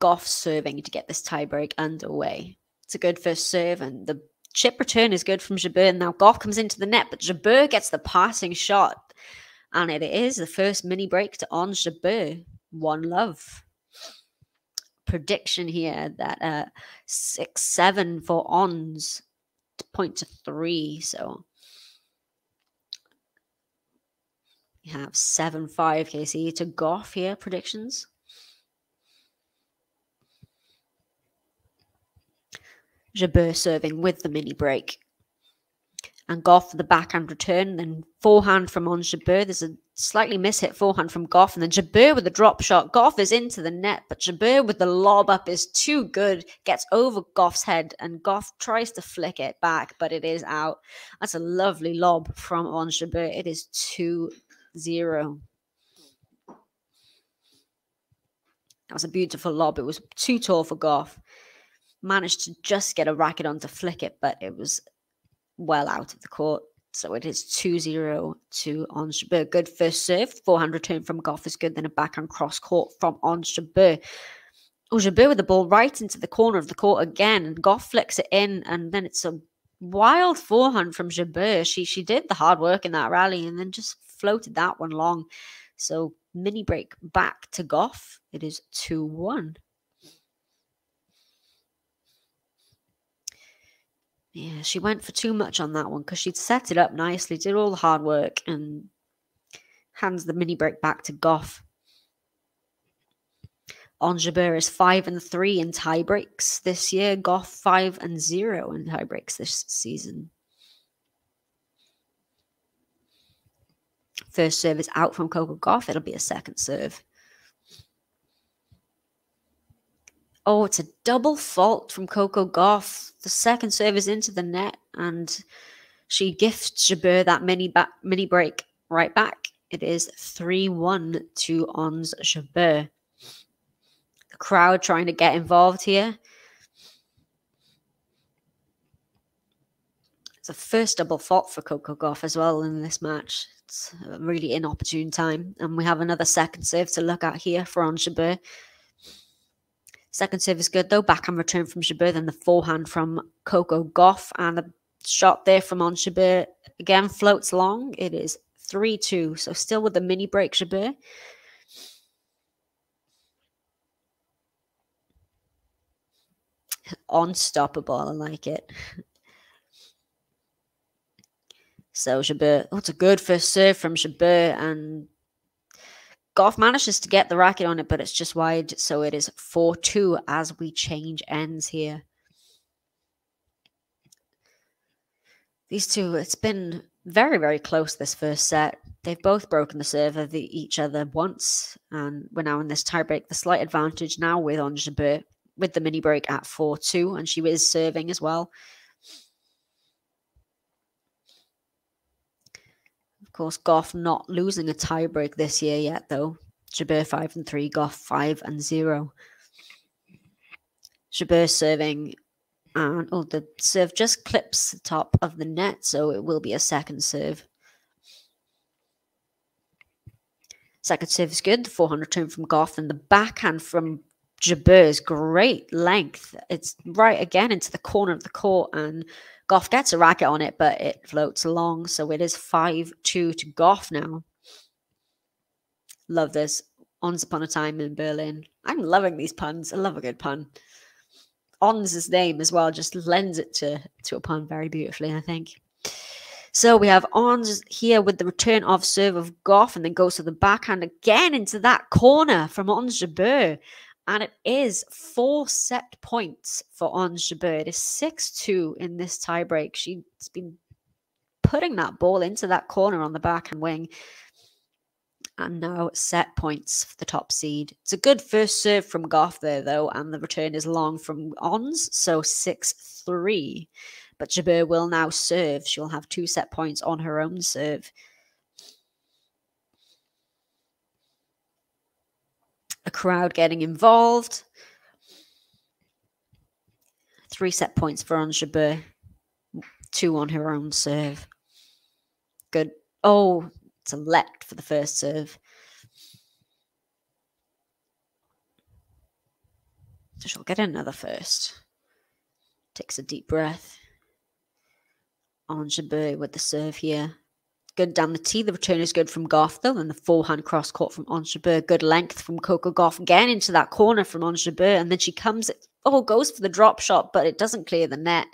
Gauff serving to get this tie break underway. It's a good first serve, and the chip return is good from Jabeur. Now Gauff comes into the net, but Jabeur gets the passing shot. And it is the first mini break to Ons Jabeur. 1-love. Prediction here that 6-7 for Ons, point to 3, so... have 7-5 KC to Gauff here, predictions. Jabeur serving with the mini break. And Gauff for the backhand return, then forehand from Ons Jabeur. There's a slightly mishit forehand from Gauff, and then Jabeur with the drop shot. Gauff is into the net, but Jabeur with the lob up is too good. Gets over Gauff's head, and Gauff tries to flick it back, but it is out. That's a lovely lob from Ons Jabeur. It is 2-0. That was a beautiful lob. It was too tall for Gauff. Managed to just get a racket on to flick it, but it was well out of the court. So it is 2-0 to Ons Jabeur. Good first serve. Forehand return from Gauff is good. Then a backhand cross court from Ons Jabeur. Jabeur with the ball right into the corner of the court again. And Gauff flicks it in, and then it's a wild forehand from Jabeur. She did the hard work in that rally and then just floated that one long. So mini break back to Gauff. It is 2-1. Yeah, she went for too much on that one because she'd set it up nicely, did all the hard work, and hands the mini break back to Gauff. Ons Jabeur is 5-3 in tie breaks this year. Gauff 5-0 in tie breaks this season. First serve is out from Coco Gauff. It'll be a second serve. Oh, it's a double fault from Coco Gauff. The second serve is into the net, and she gifts Jabeur that mini break right back. It is 3-1 to Ons Jabeur. The crowd trying to get involved here. It's a first double fault for Coco Gauff as well in this match. It's a really inopportune time. And we have another second serve to look at here for Ons Jabeur. Second serve is good though. Backhand return from Jabeur, then the forehand from Coco Gauff. And the shot there from Ons Jabeur again floats long. It is 3-2. So still with the mini break, Jabeur. Unstoppable. I like it. So Jabeur, it's a good first serve from Jabeur, and Gauff manages to get the racket on it, but it's just wide, so it is 4-2 as we change ends here. These two, it's been very, very close this first set. They've both broken the serve of each other once, and we're now in this tiebreak. The slight advantage now with Ons Jabeur with the mini break at 4-2, and she is serving as well. Of course, Gauff not losing a tiebreak this year yet, though. Jabeur 5-3, Gauff 5-0. Jabeur serving, and the serve just clips the top of the net, so it will be a second serve. Second serve is good. The forehand return from Gauff, and the backhand from Jabeur's great length. It's right again into the corner of the court, and Gauff gets a racket on it, but it floats along. So it is 5-2 to Gauff now. Love this. Once upon a time in Berlin. I'm loving these puns. I love a good pun. Ons' name as well just lends it to a pun very beautifully, I think. So we have Ons here with the return of serve of Gauff, and then goes to the backhand again into that corner from Ons Jabeur. And it is 4 set points for Ons Jabeur. It is 6-2 in this tiebreak. She's been putting that ball into that corner on the backhand wing. And now set points for the top seed. It's a good first serve from Gauff there, though, and the return is long from Ons, so 6-3. But Jabeur will now serve. She'll have 2 set points on her own serve. A crowd getting involved. 3 set points for Ons Jabeur. 2 on her own serve. Good. Oh, to left for the first serve. So she'll get another first. Takes a deep breath. Ons Jabeur with the serve here. Good down the tee. The return is good from Gauff, though. And the forehand cross court from Ons Jabeur. Good length from Coco Gauff. Again into that corner from Ons Jabeur. And then she comes. Oh, goes for the drop shot, but it doesn't clear the net.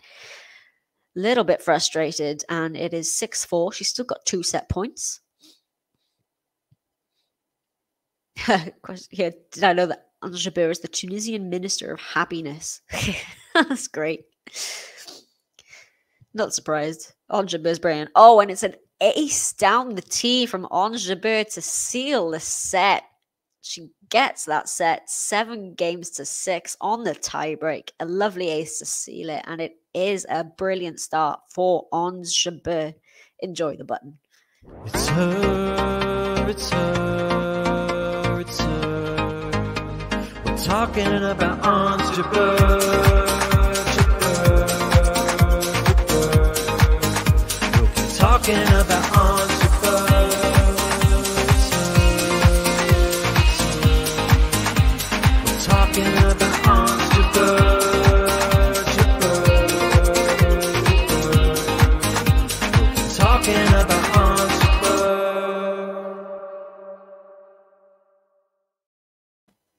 Little bit frustrated. And it is 6-4. She's still got 2 set points. Yeah, did I know that Ons Jabeur is the Tunisian Minister of Happiness? That's great. Not surprised. Ons Jabeur's brilliant. Oh, and it's an ace down the tee from Ons Jabeur to seal the set. She gets that set 7 games to 6 on the tiebreak. A lovely ace to seal it, and it is a brilliant start for Ons Jabeur. Enjoy the button. It's her. It's her. We're talking about Ons Jabeur, Jabeur, Jabeur. We're talking about Ons Jabeur, Jabeur. We're talking about Ons Jabeur, Jabeur, Jabeur. We're talking about Ons Jabeur.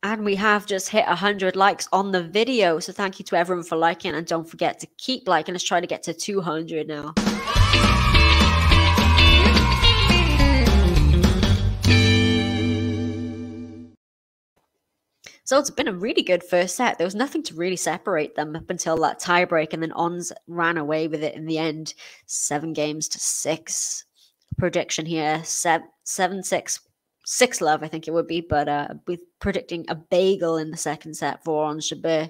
And we have just hit 100 likes on the video. So thank you to everyone for liking. And don't forget to keep liking. Let's try to get to 200 now. So it's been a really good first set. There was nothing to really separate them up until that tiebreak. And then Ons ran away with it in the end. 7 games to 6. Prediction here. 7-6. 6-love, I think it would be, but with predicting a bagel in the second set for Ons Jabeur.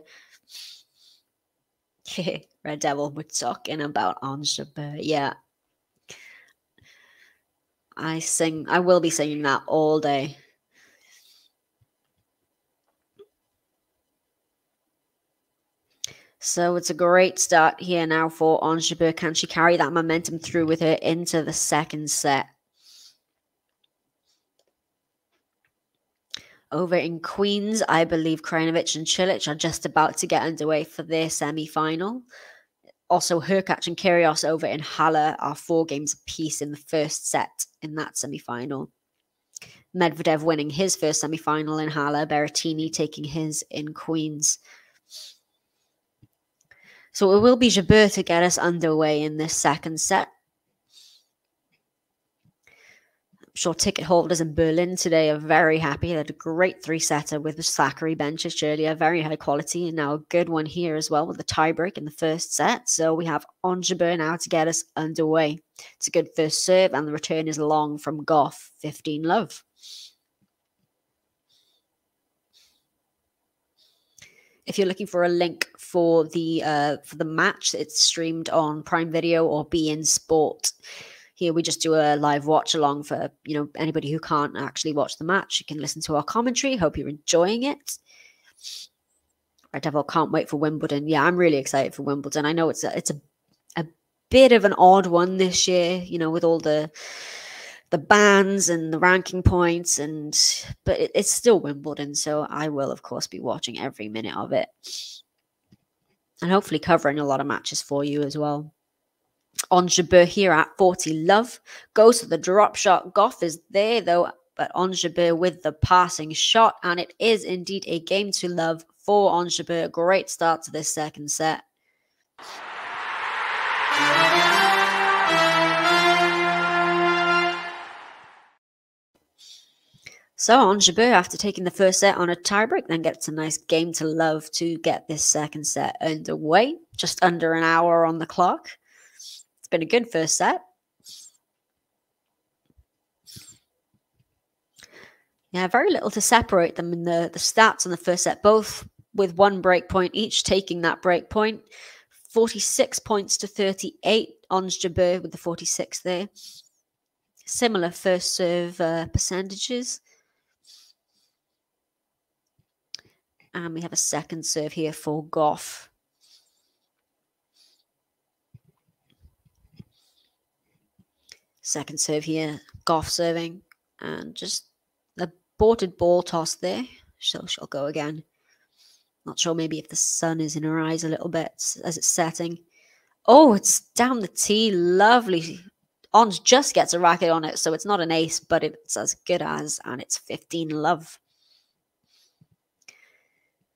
Red Devil, we're talking about Ons Jabeur, yeah. I will be singing that all day. So it's a great start here now for Ons Jabeur. Can she carry that momentum through with her into the second set? Over in Queens, I believe Krajinovic and Cilic are just about to get underway for their semi-final. Also, Hurkacz and Kyrgios over in Halle are 4 games apiece in the first set in that semi-final. Medvedev winning his first semi-final in Halle. Berrettini taking his in Queens. So it will be Jabeur to get us underway in this second set. I'm sure ticket holders in Berlin today are very happy. They had a great 3-setter with Sakkari, Bencic earlier, very high quality, and now a good one here as well with the tiebreak in the first set. So we have Ons Jabeur now to get us underway. It's a good first serve, and the return is long from Gauff, 15-love. If you're looking for a link for the match, it's streamed on Prime Video or beIN Sport. Here we just do a live watch along for, you know, anybody who can't actually watch the match. You can listen to our commentary. Hope you're enjoying it. Red Devil, can't wait for Wimbledon. Yeah, I'm really excited for Wimbledon. I know it's a bit of an odd one this year, you know, with all the bans and the ranking points, and but it's still Wimbledon, so I will of course be watching every minute of it, and hopefully covering a lot of matches for you as well. Ons Jabeur here at 40-love. Goes to the drop shot. Gauff is there, though, but Ons Jabeur with the passing shot. And it is indeed a game to love for Ons Jabeur. Great start to this second set. So Ons Jabeur, after taking the first set on a tiebreak, then gets a nice game to love to get this second set underway. Just under an hour on the clock. It's been a good first set. Yeah, very little to separate them in the stats on the first set, both with one break point each, taking that break point. 46 points to 38, Ons Jabeur with the 46 there. Similar first serve percentages. And we have a second serve here for Gauff. Second serve here, Gauff serving. And just aborted ball toss there. So she'll go again. Not sure maybe if the sun is in her eyes a little bit as it's setting. Oh, it's down the tee. Lovely. Ons just gets a racket on it, so it's not an ace, but it's as good as, and it's 15 love.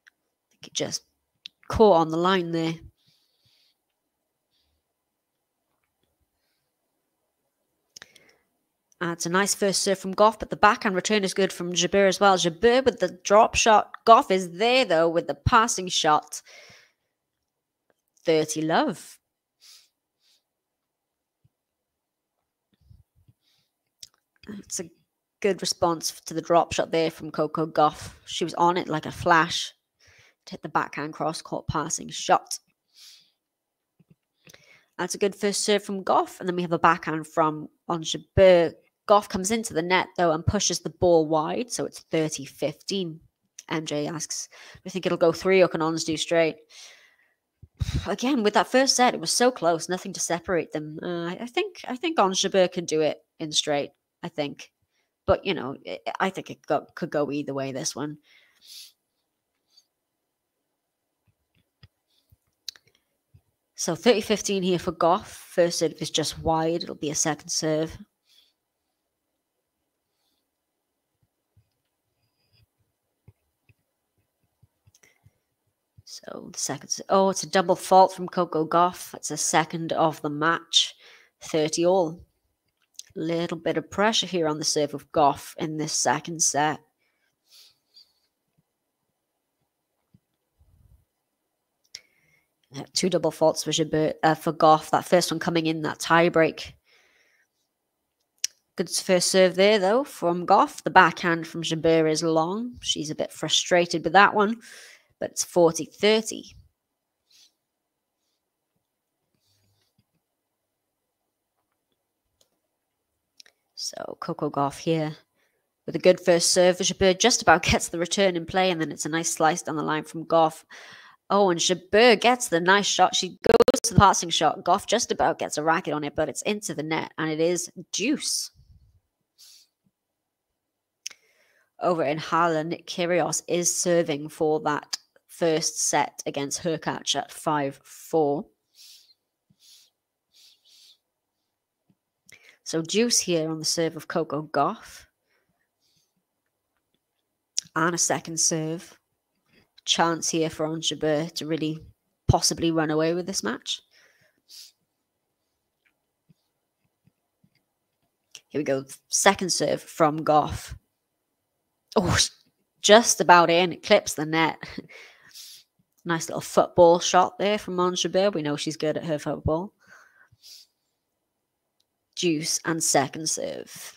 I think it just caught on the line there. It's a nice first serve from Gauff, but the backhand return is good from Jabeur as well. Jabeur with the drop shot. Gauff is there, though, with the passing shot. 30 love. It's a good response to the drop shot there from Coco Gauff. She was on it like a flash to hit the backhand cross-court passing shot. That's a good first serve from Gauff, and then we have a backhand from Ons Jabeur. Gauff comes into the net, though, and pushes the ball wide, so it's 30-15. MJ asks, do you think it'll go three, or can Ons do straight? Again, with that first set, it was so close, nothing to separate them. I think Ons Jabeur can do it in straight, I think. But, you know, I think it could go either way, this one. So 30-15 here for Gauff. First serve is just wide. It'll be a second serve. So the second... Oh, it's a double fault from Coco Gauff. That's a second of the match. 30 all. Little bit of pressure here on the serve of Gauff in this second set. Two double faults for Gauff. That first one coming in, that tie break. Good first serve there, though, from Gauff. The backhand from Jabeur is long. She's a bit frustrated with that one, but it's 40-30. So Coco Gauff here with a good first serve. Jabeur just about gets the return in play, and then it's a nice slice down the line from Gauff. Oh, and Jabeur gets the nice shot. She goes to the passing shot. Gauff just about gets a racket on it, but it's into the net, and it is deuce. Over in Halle, Nick Kyrgios is serving for that first set against Hurkacz at 5-4. So deuce here on the serve of Coco Gauff. And a second serve. Chance here for Ons Jabeur to really possibly run away with this match. Here we go. Second serve from Gauff. Oh, just about in. It clips the net. Nice little football shot there from Ons Jabeur. We know she's good at her football. Deuce and second serve.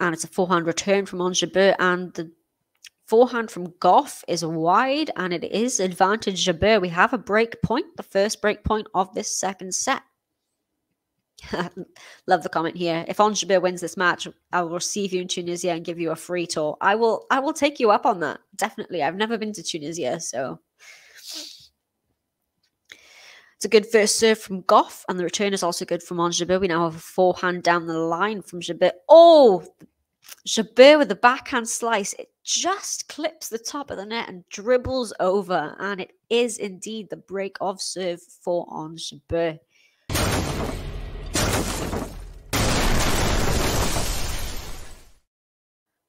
And it's a forehand return from Ons Jabeur, and the forehand from Gauff is wide, and it is advantage Jabeur. We have a break point, the first break point of this second set. Love the comment here. If Ons Jabeur wins this match, I will receive you in Tunisia and give you a free tour. I will take you up on that. Definitely. I've never been to Tunisia, so it's a good first serve from Gauff, and the return is also good from Ons Jabeur. We now have a forehand down the line from Jabeur. Oh, Jabeur with the backhand slice. It just clips the top of the net and dribbles over, and it is indeed the break of serve for Ons Jabeur.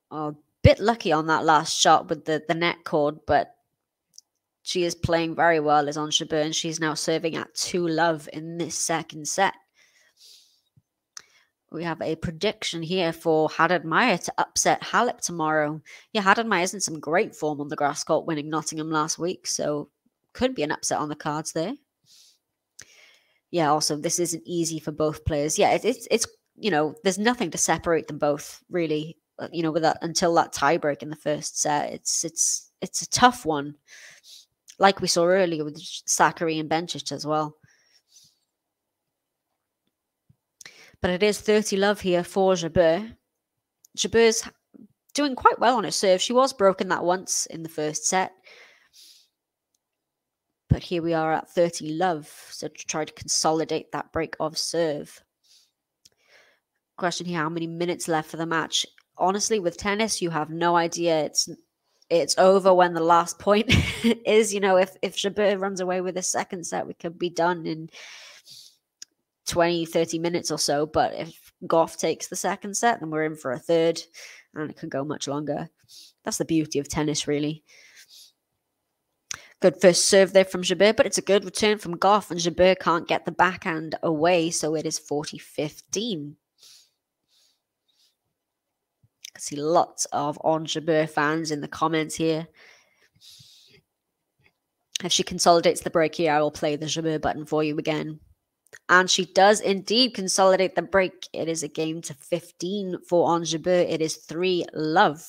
Oh, a bit lucky on that last shot with the net cord, but she is playing very well as Ons Jabeur, and she's now serving at 2 love in this second set. We have a prediction here for Haddad Maia to upset Halep tomorrow. Yeah, Haddad Maia is in some great form on the grass court, winning Nottingham last week, so could be an upset on the cards there. Yeah, also, this isn't easy for both players. Yeah, it's you know, there's nothing to separate them both, really, you know, with that, until that tiebreak in the first set. It's a tough one, like we saw earlier with Sakkari and Bencic as well. But it is 30 love here for Jabeur. Jabeur's doing quite well on her serve. She was broken that once in the first set. But here we are at 30 love. So to try to consolidate that break of serve. Question here, how many minutes left for the match? Honestly, with tennis, you have no idea. It's over when the last point is. You know, if Jabeur runs away with a second set, we could be done in 20, 30 minutes or so, but if Gauff takes the second set, then we're in for a third, and it could go much longer. That's the beauty of tennis, really. Good first serve there from Jabeur, but it's a good return from Gauff, and Jabeur can't get the backhand away, so it is 40-15. I see lots of Ons Jabeur fans in the comments here. If she consolidates the break here, I will play the Jabeur button for you again. And she does indeed consolidate the break. It is a game to 15 for Ons Jabeur. It is 3-love.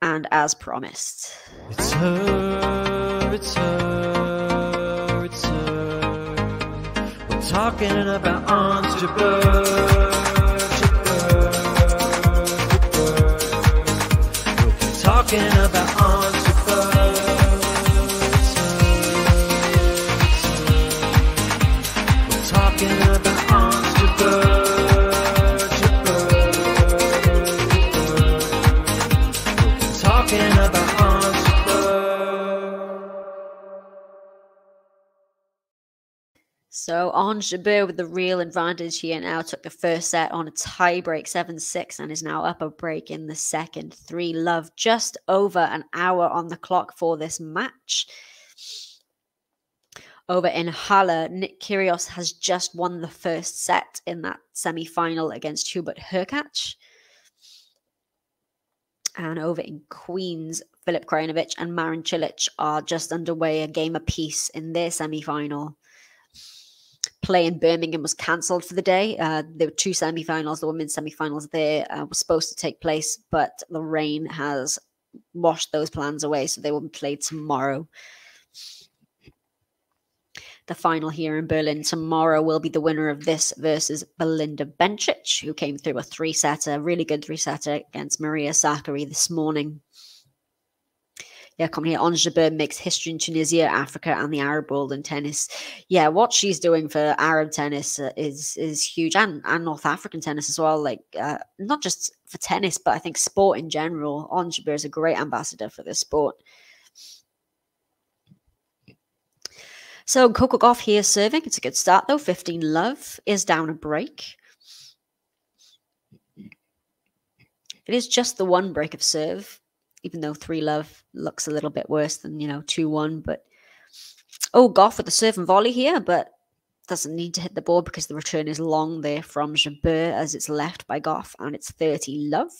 And as promised. It's her, it's her, it's her. We're talking about Ons Jabeur. We're talking about Ons Jabeur. So Ons Jabeur with the real advantage here now, took the first set on a tie break 7-6 and is now up a break in the second. 3-love, just over an hour on the clock for this match. Over in Halle, Nick Kyrgios has just won the first set in that semi-final against Hubert Hurkacz. And over in Queens, Filip Krajinovic and Marin Cilic are just underway, a game apiece in their semi-final. Play in Birmingham was cancelled for the day. There were two semi-finals. The women's semi-finals there were supposed to take place, but the rain has washed those plans away, so they will be played tomorrow. The final here in Berlin tomorrow will be the winner of this versus Belinda Bencic, who came through a three-setter, really good three-setter against Maria Sakkari this morning. Yeah, coming here, Ons Jabeur makes history in Tunisia, Africa, and the Arab world in tennis. Yeah, what she's doing for Arab tennis is huge, and North African tennis as well. Like, not just for tennis, but I think sport in general. Ons Jabeur is a great ambassador for this sport. So Coco Gauff here serving. It's a good start though. 15-love is down a break. It is just the one break of serve. Even though 3-love looks a little bit worse than, you know, 2-1. But, oh, Gauff with the serve and volley here, but doesn't need to hit the board because the return is long there from Jabeur as it's left by Gauff, and it's 30-love.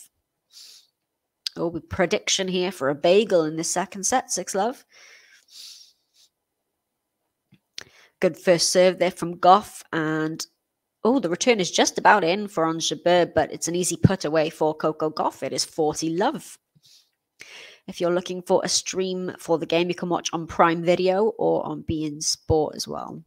Oh, with prediction here for a bagel in the second set, 6-love. Good first serve there from Gauff, and oh, the return is just about in for Ons Jabeur, but it's an easy put away for Coco Gauff. It is 40-love. If you're looking for a stream for the game, you can watch on Prime Video or on beIN Sport as well.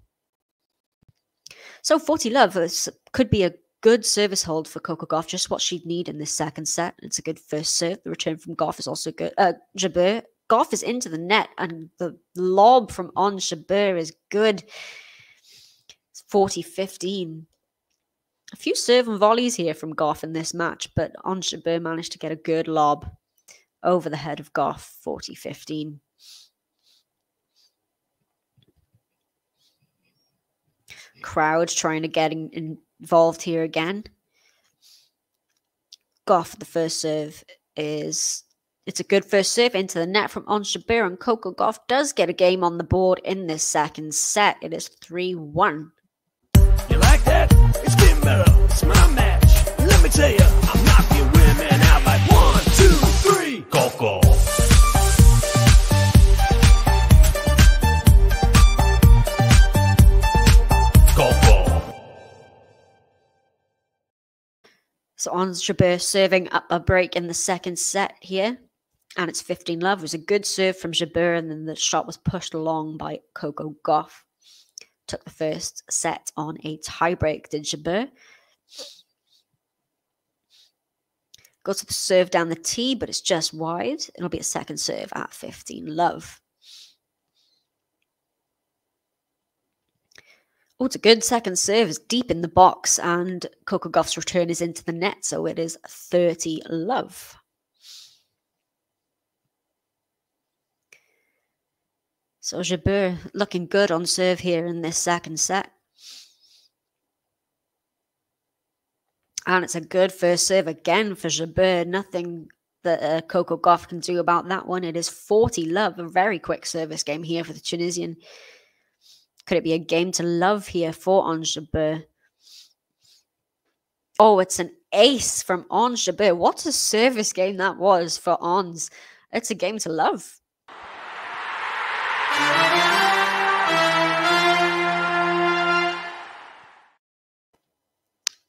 So 40-love, this could be a good service hold for Coco Gauff, just what she'd need in this second set. It's a good first serve. The return from Gauff is also good. Jabeur. Gauff is into the net, and the lob from Ons Jabeur is good. It's 40-15. A few serve and volleys here from Gauff in this match, but Ons Jabeur managed to get a good lob over the head of Gauff, 40-15. Crowd trying to get involved here again. Gauff, the first serve is It's a good first serve into the net from Ons Jabeur, and Coco Gauff does get a game on the board in this second set. It is 3-1. You like that? It's getting better. It's my match. Let me tell you, I'm knocking women out like 1, 2, 3. Coco. So Ons Jabeur serving up a break in the second set here. And it's 15-love. It was a good serve from Jabeur, and then the shot was pushed along by Coco Gauff. Took the first set on a tie-break, did Jabeur. Goes to the serve down the tee, but it's just wide. It'll be a second serve at 15-love. Oh, it's a good second serve. It's deep in the box, and Coco Gauff's return is into the net, so it is 30-love. So Jabeur looking good on serve here in this second set. And it's a good first serve again for Jabeur. Nothing that Coco Gauff can do about that one. It is 40-love, a very quick service game here for the Tunisian. Could it be a game to love here for Ons Jabeur? Oh, it's an ace from Ons Jabeur. What a service game that was for Ons. It's a game to love.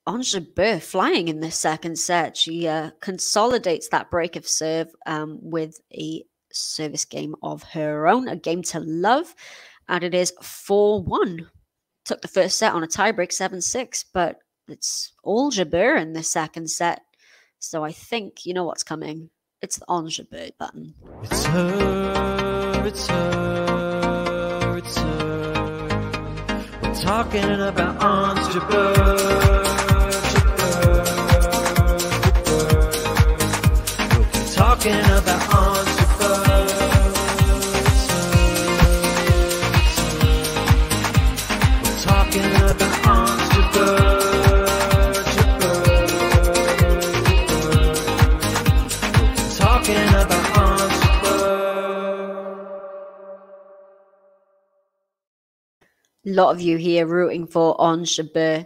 Ons Jabeur flying in this second set. She consolidates that break of serve with a service game of her own, a game to love. And it is 4-1. Took the first set on a tiebreak, 7-6. But it's all Jabeur in the second set. So I think you know what's coming. It's the Ons Jabeur button. It's her, it's her, it's her. We're talking about Ons Jabeur, Jabeur, Jabeur. We're talking about Ons Jabeur. A lot of you here rooting for Ons Jabeur,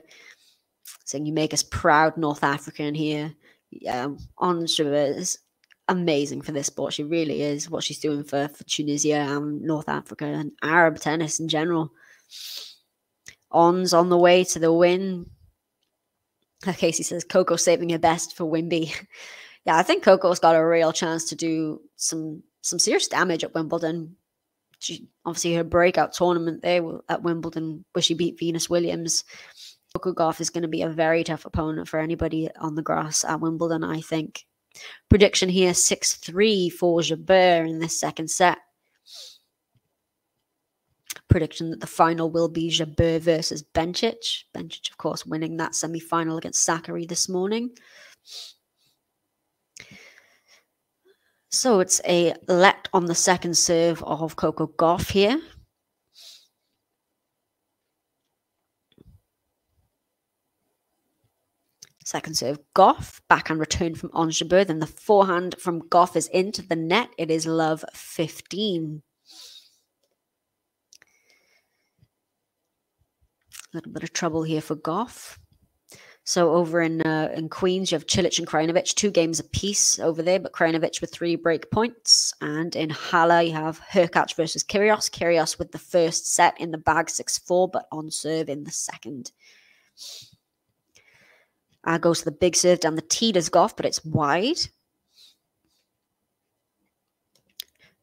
saying you make us proud North African here. Yeah, Ons Jabeur is amazing for this sport. She really is, what she's doing for Tunisia and North Africa and Arab tennis in general. Ons on the way to the win. Casey says, Coco saving her best for Wimby. Yeah, I think Coco's got a real chance to do some serious damage at Wimbledon. She, obviously, her breakout tournament there at Wimbledon, where she beat Venus Williams. Coco Gauff is going to be a very tough opponent for anybody on the grass at Wimbledon, I think. Prediction here, 6-3 for Jabeur in this second set. Prediction that the final will be Jabeur versus Bencic. Bencic, of course, winning that semi-final against Sakkari this morning. So it's a let on the second serve of Coco Gauff here. Second serve, Gauff. Backhand return from Ons Jabeur. Then the forehand from Gauff is into the net. It is love 15. A little bit of trouble here for Gauff. So over in Queens, you have Cilic and Krajinovic, 2 games apiece over there, but Krajinovic with 3 break points. And in Halle, you have Hurkacz versus Kyrgios. Kyrgios with the first set in the bag, 6-4, but on serve in the second. Goes to the big serve down the tee, does Gauff, but it's wide.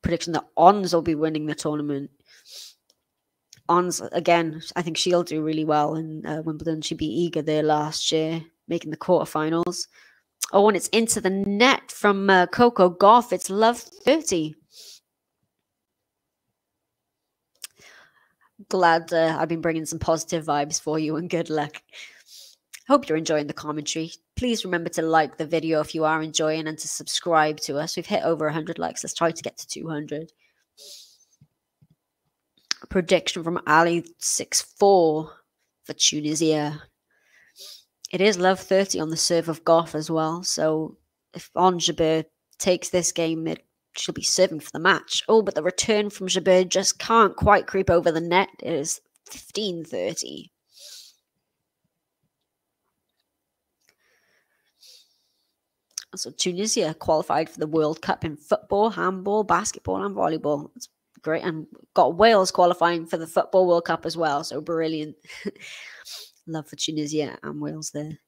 Prediction that Ons will be winning the tournament. Ons, again, I think she'll do really well in Wimbledon. She beat Iga there last year, making the quarterfinals. Oh, and it's into the net from Coco Gauff. It's love 30. Glad I've been bringing some positive vibes for you, and good luck. Hope you're enjoying the commentary. Please remember to like the video if you are enjoying, and to subscribe to us. We've hit over 100 likes. Let's try to get to 200. Prediction from Ali, 6-4 for Tunisia. It is love 30 on the serve of Gauff as well. So if Ons Jabeur takes this game, she'll be serving for the match. Oh, but the return from Jabeur just can't quite creep over the net. It is 15-30. So Tunisia qualified for the World Cup in football, handball, basketball, and volleyball. That's great. And got Wales qualifying for the Football World Cup as well. So brilliant. Love for Tunisia and Wales there.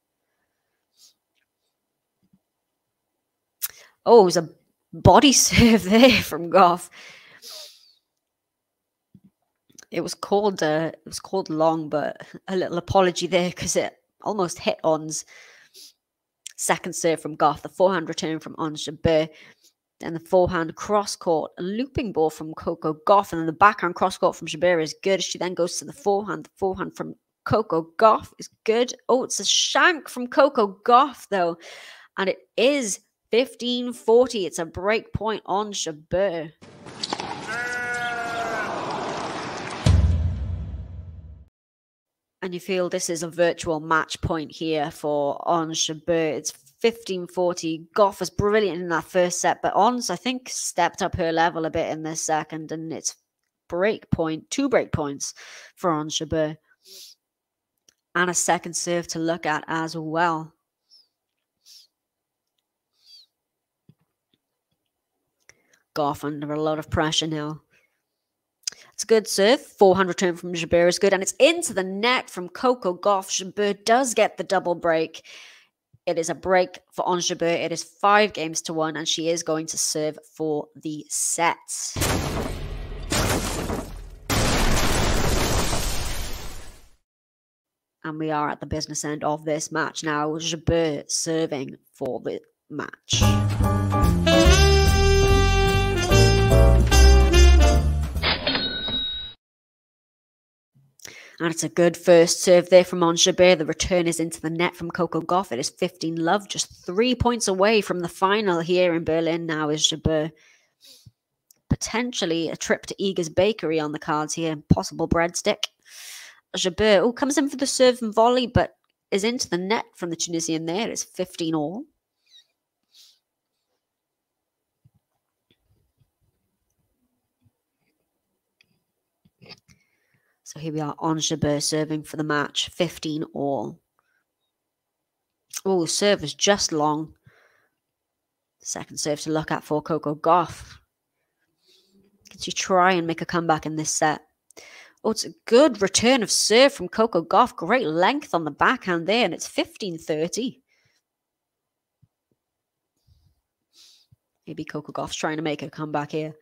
Oh, it was a body serve there from Gauff. It was called long, but a little apology there because it almost hit Ons. Second serve from Gauff, the forehand return from Ons Jabeur, then the forehand cross-court, a looping ball from Coco Gauff, and then the backhand cross-court from Jabeur is good. She then goes to the forehand from Coco Gauff is good. Oh, it's a shank from Coco Gauff, though, and it is 15-40. It's a break point on Jabeur. And you feel this is a virtual match point here for Ons Jabeur. It's 15-40. Gauff was brilliant in that first set, but Ons, I think, stepped up her level a bit in this second, and it's break point, 2 break points for Ons Jabeur. And a second serve to look at as well. Gauff under a lot of pressure now. It's a good serve. Forehand return from Jabeur is good. And it's into the net from Coco Gauff. Jabeur does get the double break. It is a break for Ons Jabeur. It is 5 games to 1. And she is going to serve for the set. And we are at the business end of this match now. Jabeur serving for the match. And it's a good first serve there from Ons Jabeur. The return is into the net from Coco Gauff. It is 15-love, just 3 points away from the final here in Berlin now is Jabeur. Potentially a trip to Iga's bakery on the cards here. Possible breadstick. Jabeur, oh, comes in for the serve and volley, but is into the net from the Tunisian there. It's 15-all. So here we are, Ons Jabeur serving for the match, 15-all. Oh, the serve is just long. Second serve to look at for Coco Gauff. Can she try and make a comeback in this set? Oh, it's a good return of serve from Coco Gauff. Great length on the backhand there, and it's 15-30. Maybe Coco Gauff's trying to make a comeback here.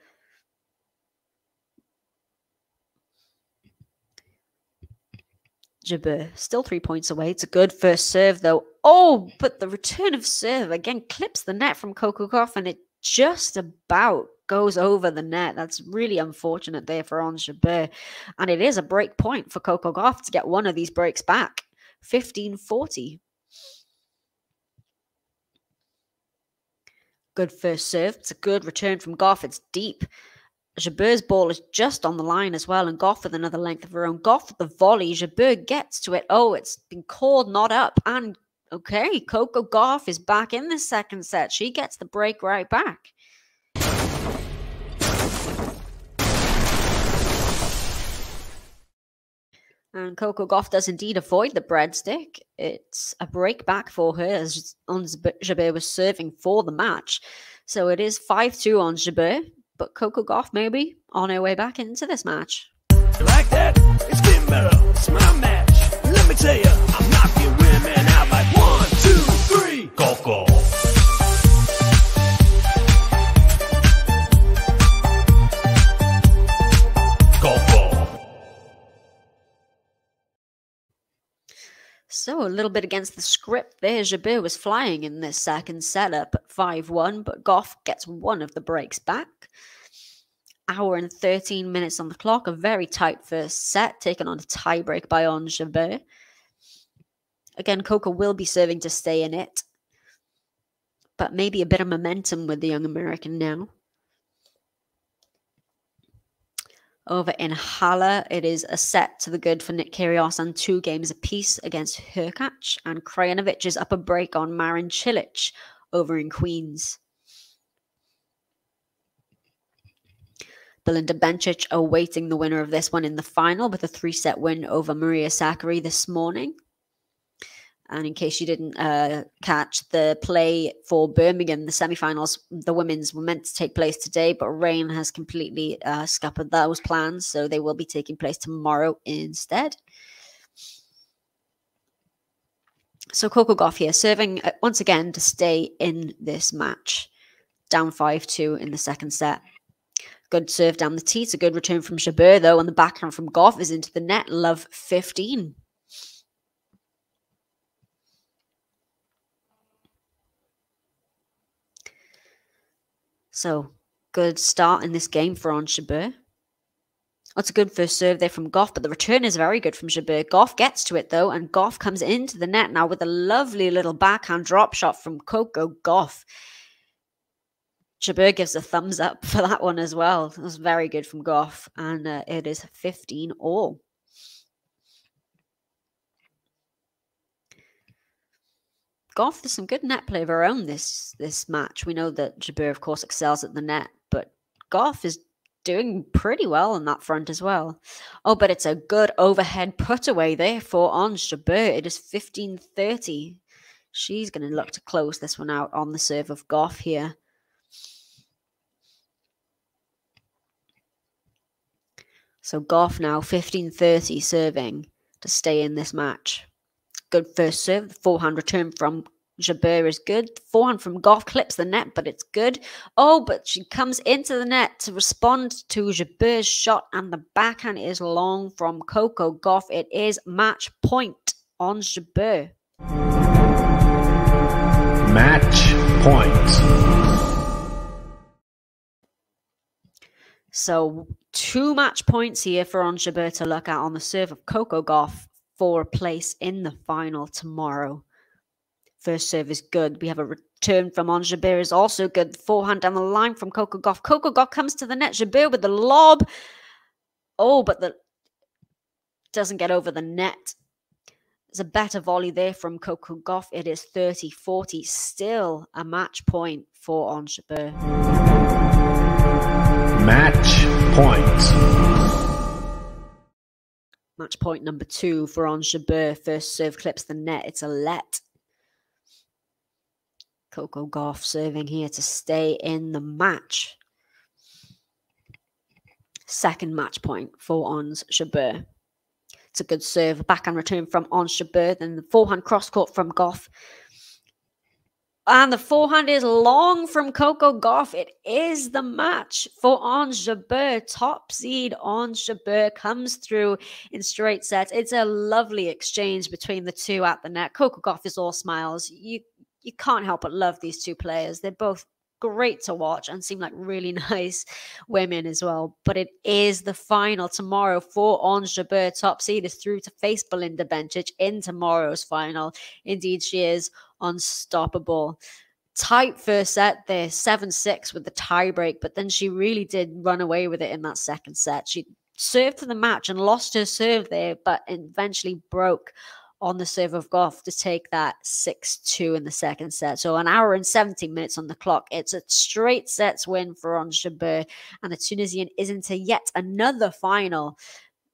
Jabeur, still 3 points away. It's a good first serve, though. Oh, but the return of serve again clips the net from Coco Gauff, and it just about goes over the net. That's really unfortunate there for Ons Jabeur. And it is a break point for Coco Gauff to get one of these breaks back. 15-40. Good first serve. It's a good return from Gauff. It's deep. Jabeur's ball is just on the line as well, and Gauff with another length of her own. Gauff with the volley. Jabeur gets to it. Oh, it's been called not up. And, okay, Coco Gauff is back in the second set. She gets the break right back. And Coco Gauff does indeed avoid the breadstick. It's a break back for her as Ons Jabeur was serving for the match. So it is 5-2 on Jabeur. But Coco Gauff maybe on her way back into this match. Like that, it's getting better. It's my match. Let me tell you, I'm knocking women out like 1, 2, 3. Coco. Coco. So a little bit against the script there. Jabeur was flying in this second setup at 5-1, but Gauff gets one of the breaks back. Hour and 13 minutes on the clock. A very tight first set, taken on a tiebreak by Ons Jabeur. Again, Coco will be serving to stay in it. But maybe a bit of momentum with the young American now. Over in Halle, it is a set to the good for Nick Kyrgios and 2 games apiece against Hurkacz. And Krajinovic is up a break on Marin Cilic over in Queens. Belinda Bencic awaiting the winner of this one in the final with a 3-set win over Maria Sakkari this morning. And in case you didn't catch the play for Birmingham, the semifinals, the women's were meant to take place today, but rain has completely scuppered those plans, so they will be taking place tomorrow instead. So Coco Gauff here serving once again to stay in this match. Down 5-2 in the second set. Good serve down the tee. It's a good return from Jabeur, though, and the backhand from Gauff is into the net. Love 15. So, good start in this game for Ons Jabeur. That's a good first serve there from Gauff, but the return is very good from Jabeur. Gauff gets to it, though, and Gauff comes into the net now with a lovely little backhand drop shot from Coco Gauff. Jabeur gives a thumbs up for that one as well. That was very good from Gauff, and it is 15-all. Gauff, there's some good net play of her own this match. We know that Jabeur, of course, excels at the net, but Gauff is doing pretty well on that front as well. Oh, but it's a good overhead put away there for Ons Jabeur. It is 15-30. She's going to look to close this one out on the serve of Gauff here. So Gauff now 15-30 serving to stay in this match. Good first serve. The forehand return from Jabeur is good. The forehand from Gauff clips the net, but it's good. Oh, but she comes into the net to respond to Jabeur's shot, and the backhand is long from Coco Gauff. It is match point on Jabeur. Match point. So 2 match points here for Ons Jabeur to look at on the serve of Coco Gauff for a place in the final tomorrow. First serve is good. We have a return from Ons Jabeur is also good. Forehand down the line from Coco Gauff. Coco Gauff comes to the net. Jabeur with the lob. Oh, but the doesn't get over the net. There's a better volley there from Coco Gauff. It is 30-40. Still a match point for Ons Jabeur. Match point. Match point number 2 for Ons Jabeur. First serve clips the net. It's a let. Coco Gauff serving here to stay in the match. Second match point for Ons Jabeur. It's a good serve. Backhand return from Ons Jabeur. Then the forehand cross-court from Gauff. And the forehand is long from Coco Gauff. It is the match for Ons Jabeur. Top seed Ons Jabeur comes through in straight sets. It's a lovely exchange between the two at the net. Coco Gauff is all smiles. You can't help but love these two players. They're both great to watch and seem like really nice women as well. But it is the final tomorrow for Ons Jabeur. Top seed is through to face Belinda Bencic in tomorrow's final. Indeed, she is unstoppable. Tight first set there, 7-6 with the tie break, but then she really did run away with it in that second set. She served for the match and lost her serve there, but eventually broke on the serve of Gauff to take that 6-2 in the second set. So an hour and 17 minutes on the clock. It's a straight sets win for Ons Jabeur, and the Tunisian is into yet another final.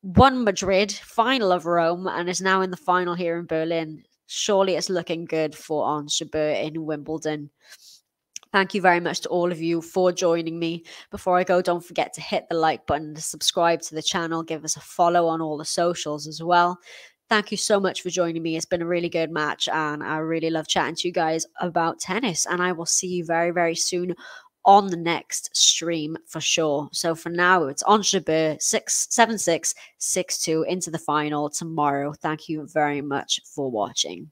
Won Madrid, final of Rome, and is now in the final here in Berlin. Surely it's looking good for Ons Jabeur in Wimbledon. Thank you very much to all of you for joining me. Before I go, don't forget to hit the like button, subscribe to the channel, give us a follow on all the socials as well. Thank you so much for joining me. It's been a really good match, and I really love chatting to you guys about tennis. And I will see you very, very soon on the next stream for sure. So for now, it's Ons Jabeur 7-6, 6-2 into the final tomorrow. Thank you very much for watching.